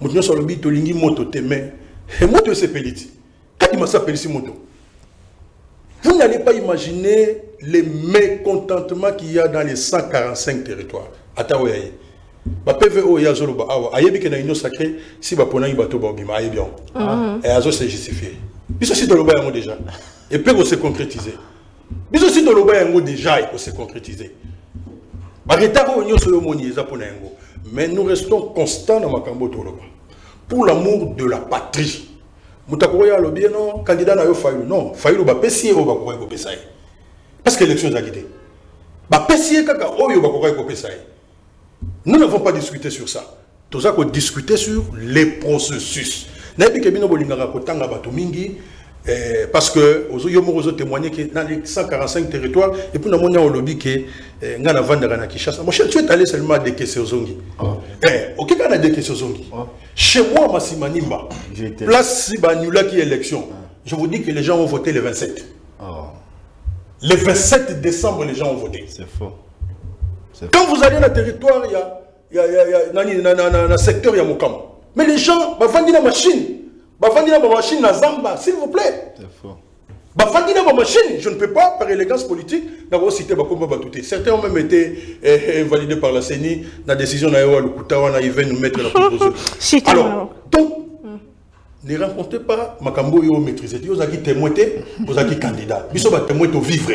Mutuno salobi to lingi moto teme. Et moto se peliti. Kadima sa peliti moto. Vous n'allez pas imaginer les mécontentements qu'il y a dans les 145 territoires. Atawaye. Ba PVO ya zolo ba awa. Ayebi kena union sacrée si ba ponangi bato ba bima ayebion. Et azo se justifier. Biso si doloba yango déjà. Et puis on se concrétiser. Biso si doloba yango déjà et on se concrétiser. Ba retako union solo moni za ponango. Mais nous restons constants dans makambo toloba. Pour l'amour de la patrie. Mutakoya lo bien non candidat na yo Fayulu non Fayulu ba pesier ba kokoy ko pesay. Parce que l'élection a quitté. Ba pesier kaka oyo ba kokoy ko pesay. Nous n'avons pas discuté sur ça. Tout ça qu'on discutait sur les processus. Parce que nous avons témoigné que dans les 145 territoires, et puis nous avons lobby que nous avons Kinshasa. Mon cher, tu es allé seulement à des questions. Ok, quand on a des questions, chez moi, Massimanimba, place si Banula qui est élection, je vous dis que les gens ont voté le 27. Le 27 décembre, les gens ont voté. C'est faux. Quand vous allez dans le territoire, il y a un secteur, il y a Mokam. Mais les gens, ils vendent la machine. Ils vendent la machine, la Zamba, s'il vous plaît. C'est faux. Ils vendent la machine. Je ne peux pas, par élégance politique, d'avoir cité Bakomba Batouté. Certains ont même été validés par la CENI. La décision d'Aïwa Lukutawana, ils viennent nous mettre la proposition. Alors, donc, ne rencontrez pas Makambo Yo maîtrisé. Vous avez témoin, vous avez candidat. Vous avez témoin au vivre.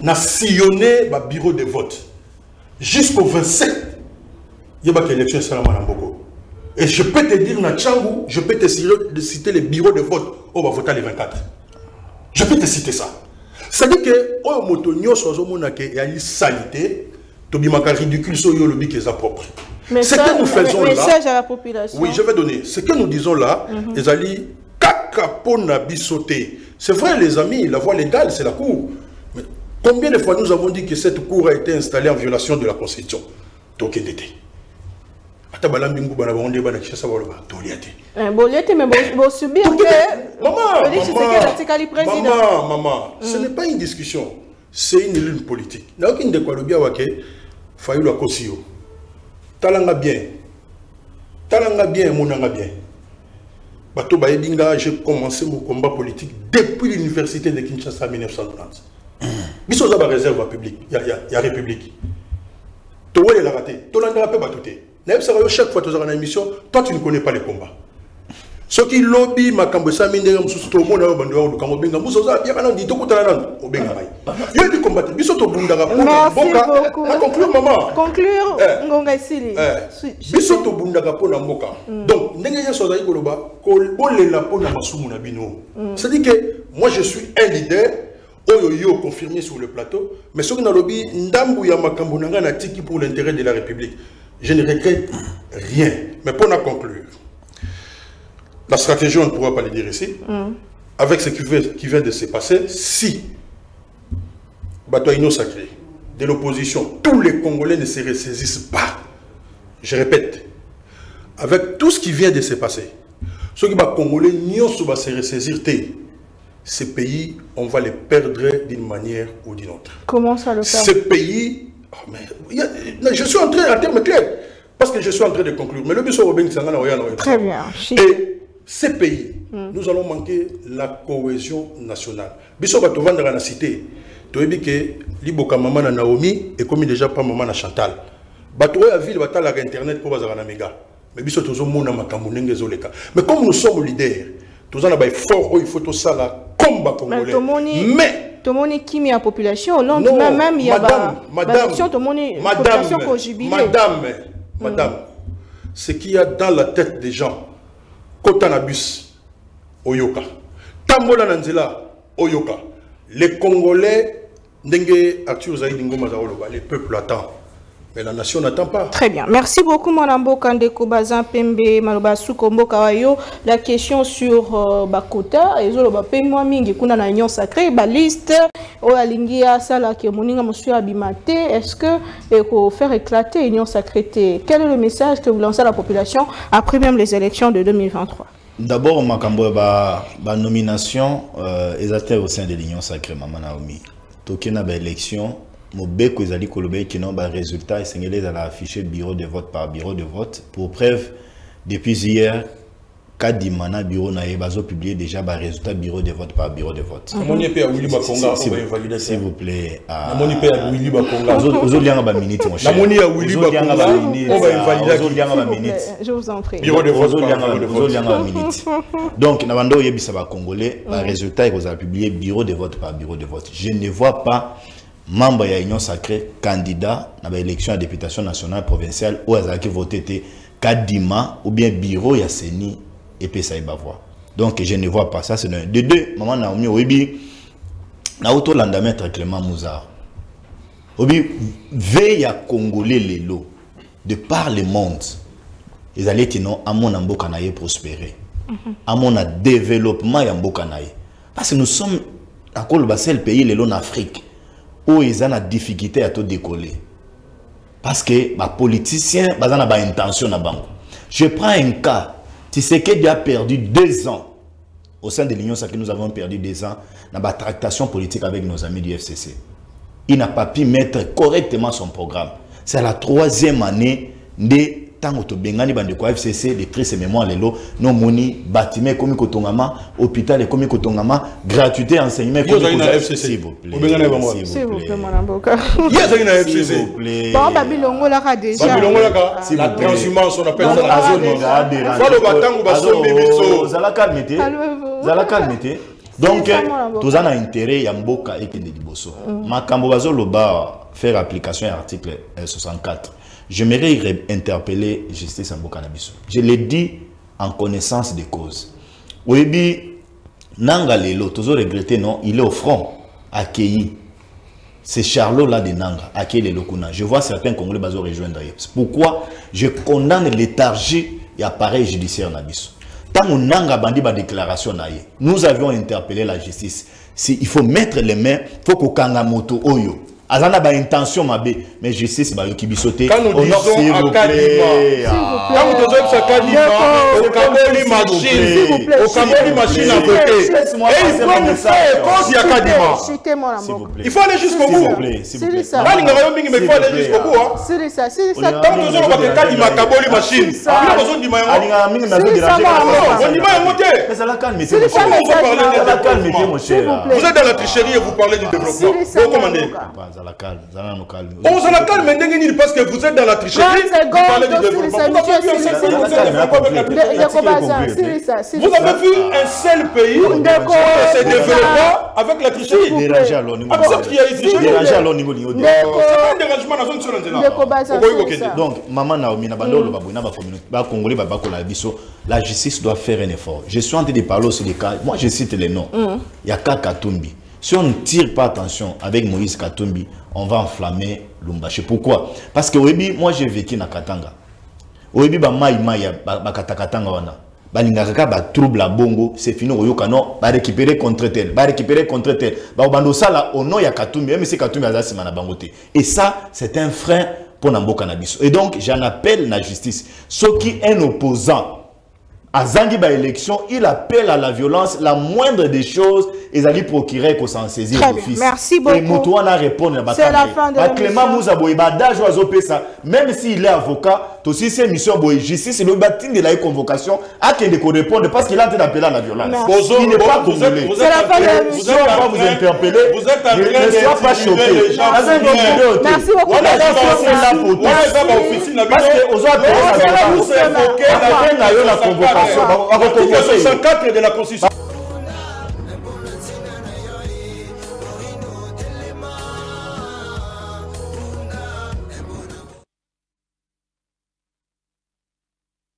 Vous avez sillonné le bureau de vote. Jusqu'au 27, il y a une élection et je peux te dire, je peux te citer les bureaux de vote, on va voter les 24. Je peux te citer ça. C'est-à-dire que, il y a une salité, il y a un ridicule sur le lobby qui est propre. Ce que nous faisons là. Message à la population. Oui, je vais donner. Ce que nous disons là, les alliés, kakaponabi sauté. C'est vrai, les amis, la voie légale, c'est la cour. Combien de fois nous avons dit que cette cour a été installée en violation de la Constitution? Donc, il était. Maman, ce n'est pas une discussion, c'est une lutte politique. Il n'y a aucune de quoi le bien, Fayulu Akosio. Talanga bien, monanga bien. Bato Baebinga, j'ai commencé mon combat politique depuis l'université de Kinshasa en 1930. Mais ça, la réserve publique, il y a République. Tu vois, il a raté. Tu n'en as pas tout. Chaque fois que tu as une émission, toi, tu ne connais pas les combats. Ceux qui lobby, ma cambosa, mine, tout le monde a un bandeur, le cambobenga, Moussa, bien, non, dis-toi, tu as un bandeur, au benga. Il y a du combat. Mais ça, tu as un bandeur, on conclure, maman. Conclure, on va essayer. Mais ça, tu as un bandeur, on a un moka. Donc, n'ayez pas de koloba, on l'a pour la massou, mon abino. C'est-à-dire que moi, je suis un leader. Oyoyo confirmé sur le plateau, mais ce que nous avons dit, Ndambouya Makambonanga n'a tiki pour l'intérêt de la République. Je ne regrette rien. Mais pour nous conclure, la stratégie, on ne pourra pas le dire ici, avec ce qui vient de se passer, si Batoino Sacré, de l'opposition, tous les Congolais ne se ressaisissent pas. Je répète, avec tout ce qui vient de se passer, ceux qui sont Congolais, ils va se ressaisir. Ces pays, on va les perdre d'une manière ou d'une autre. Comment ça le faire? Ces pays... Oh merde, je suis en train, en termes clairs, parce que je suis en train de conclure. Mais le but, c'est... Très bien. Et ces pays, nous allons manquer la cohésion nationale. Biso va te vendre dans la cité. Tu as dit que Liboka maman na Naomi et comme déjà pas maman na Chantal. Batoué à ville, batala à internet pour bazar na méga. Mais biso tozo mona makamunenge zoleka. Mais comme nous sommes leaders, nous allons fort, il faut tout ça là. Mais tout le monde qui met la population, non, même il y a madame, ce qu'il y a dans la tête des gens, Kotanabus, Oyoka. Tambola Nanzela, Oyoka. Les Congolais, les peuples attendent. Mais la nation n'attend pas. Très bien. Merci beaucoup, Marambo Kandeko Bazan Pembe, Malobasu Kombo Kawayo. La question sur Bakota, et Zolo Bapemwa Mingi, Kuna Nagnon Sacré, Baliste, Oalingia, Sala, Kiemoninga, Monsieur Abimate. Est-ce que vous faire éclater l'union sacrée? Quel est le message que vous lancez à la population après même les élections de 2023? D'abord, Makambo, la nomination est au sein de l'union sacrée, Maman Naomi. Tokena, l'élection. Mobeko ezali kolobé qui n'ont pas résultat et singélé à afficher bureau de vote par bureau de vote. Pour preuve, depuis hier, Kadimana bureau n'a pas publié déjà par résultat bureau de vote par bureau de vote. S'il vous plaît, je vous en prie. Bureau de vote. Donc, Nabando Yebisaba Congolais, par résultat, il a publié bureau de vote par bureau de vote. Je ne vois pas. Membre de l'Union sacrée, candidat à l'élection à députation nationale provinciale, ou à qui voté Kadima, ou bien bureau, ya CENI, et Pessaïbavois. Donc, je ne vois pas ça. C'est de deux, maman Naomi, Obi, Naoto Landamètre Clément Mouza. Obi, veille à Congolais les lots, de par le monde, ils allaient tenir à mon ambo Kanaye prospérer, à mon développement ambo Kanaye. Parce que nous sommes à Kolbasé, le pays, les lots en Afrique. Où ils ont la difficulté à tout décoller. Parce que les politiciens ont une intention. Je prends un cas. Tshisekedi a perdu 2 ans. Au sein de l'Union sacrée, nous avons perdu 2 ans dans la tractation politique avec nos amis du FCC. Il n'a pas pu mettre correctement son programme. C'est la 3e année de Tangoto Bengani Bandeko FCC, de Trice Mémoire Lelo, non moni, bâtiment comme Kotongama, hôpital comme Kotongama, gratuité, enseignement comme Kotongama. S'il vous plaît. S'il vous plaît, mon amboka. S'il vous plaît. Bon, Babilongo l'a déjà. Babilongo l'a. La transhumance, on appelle ça la zone. Voilà le battant ou basson, bébiso. Zala calmete. Zala calmete. Donc, tout ça a intérêt, Yamboka et Kennedy Bosso. Ma Kambobazo Loba, faire application à l'article 64. J'aimerais interpeller Justice Ambo Cannabis. Je l'ai dit en connaissance des causes. Oyebi, Nanga Lelo, toujours regretté, non, il est au front, accueilli. C'est Charlot-là de Nanga, accueilli Lelo Kuna. Je vois certains Congolais bazo rejoindre. Pourquoi je condamne léthargie et appareil judiciaire Nabiso. Tant que Nanga bandi ba déclaration, nous avions interpellé la justice. Si il faut mettre les mains, il faut qu'on Kangamoto Oyo. Azana ba intention mabe mais justice ba yoki bisoté on a s'il vous plaît au Cameroun machine à voter et il faut aller jusqu'au bout c'est ça tant que on va que Kadima Kaboli machine on a besoin du maillot on vous êtes dans la tricherie et vous parlez du développement vous commandez. On s'en calme, mais parce que vous êtes dans la tricherie. Vous parlez du développement. Vous avez vu un seul pays qui s'est développé avec la tricherie. Dérangé à l'onigo. Donc, maman Naomi, la justice doit faire un effort. Je suis en train de parler aussi des cas. Moi, je cite les noms. Il y a Katumbi. Si on ne tire pas attention avec Moïse Katumbi, on va enflammer Lumbashi. Pourquoi? Parce que moi j'ai vécu dans Katanga. Oyebi ba mai mai ba katakatanga wana. Ba lingaka ba trouble à Bongo, c'est fini oyoka non, ba récupérer contre tel, Ba obando sala ono ya Katumbi, même si Katumbi azasi mana bangote. Et ça, c'est un frein pour Nambo Cannabis. Et donc, j'en appelle la justice. Ceux qui est un opposant à Zangiba élection, il appelle à la violence, la moindre des choses, ils allaient procurer qu'on s'en saisir d'office. Merci beaucoup. Et Moutouana répond à la fin de la Clément Mouza Boibada, même s'il est avocat, aussi c'est mission Boy justice, le bâtiment de la convocation, à qui on répondre parce qu'il a été appelé à la violence. Il n'est pas congolais. C'est la fin de la mission. Vous interpeller. Vous êtes à ne sois pas choqué. Merci beaucoup. Parce que aux autres, la convocation. Article 64 de la Constitution.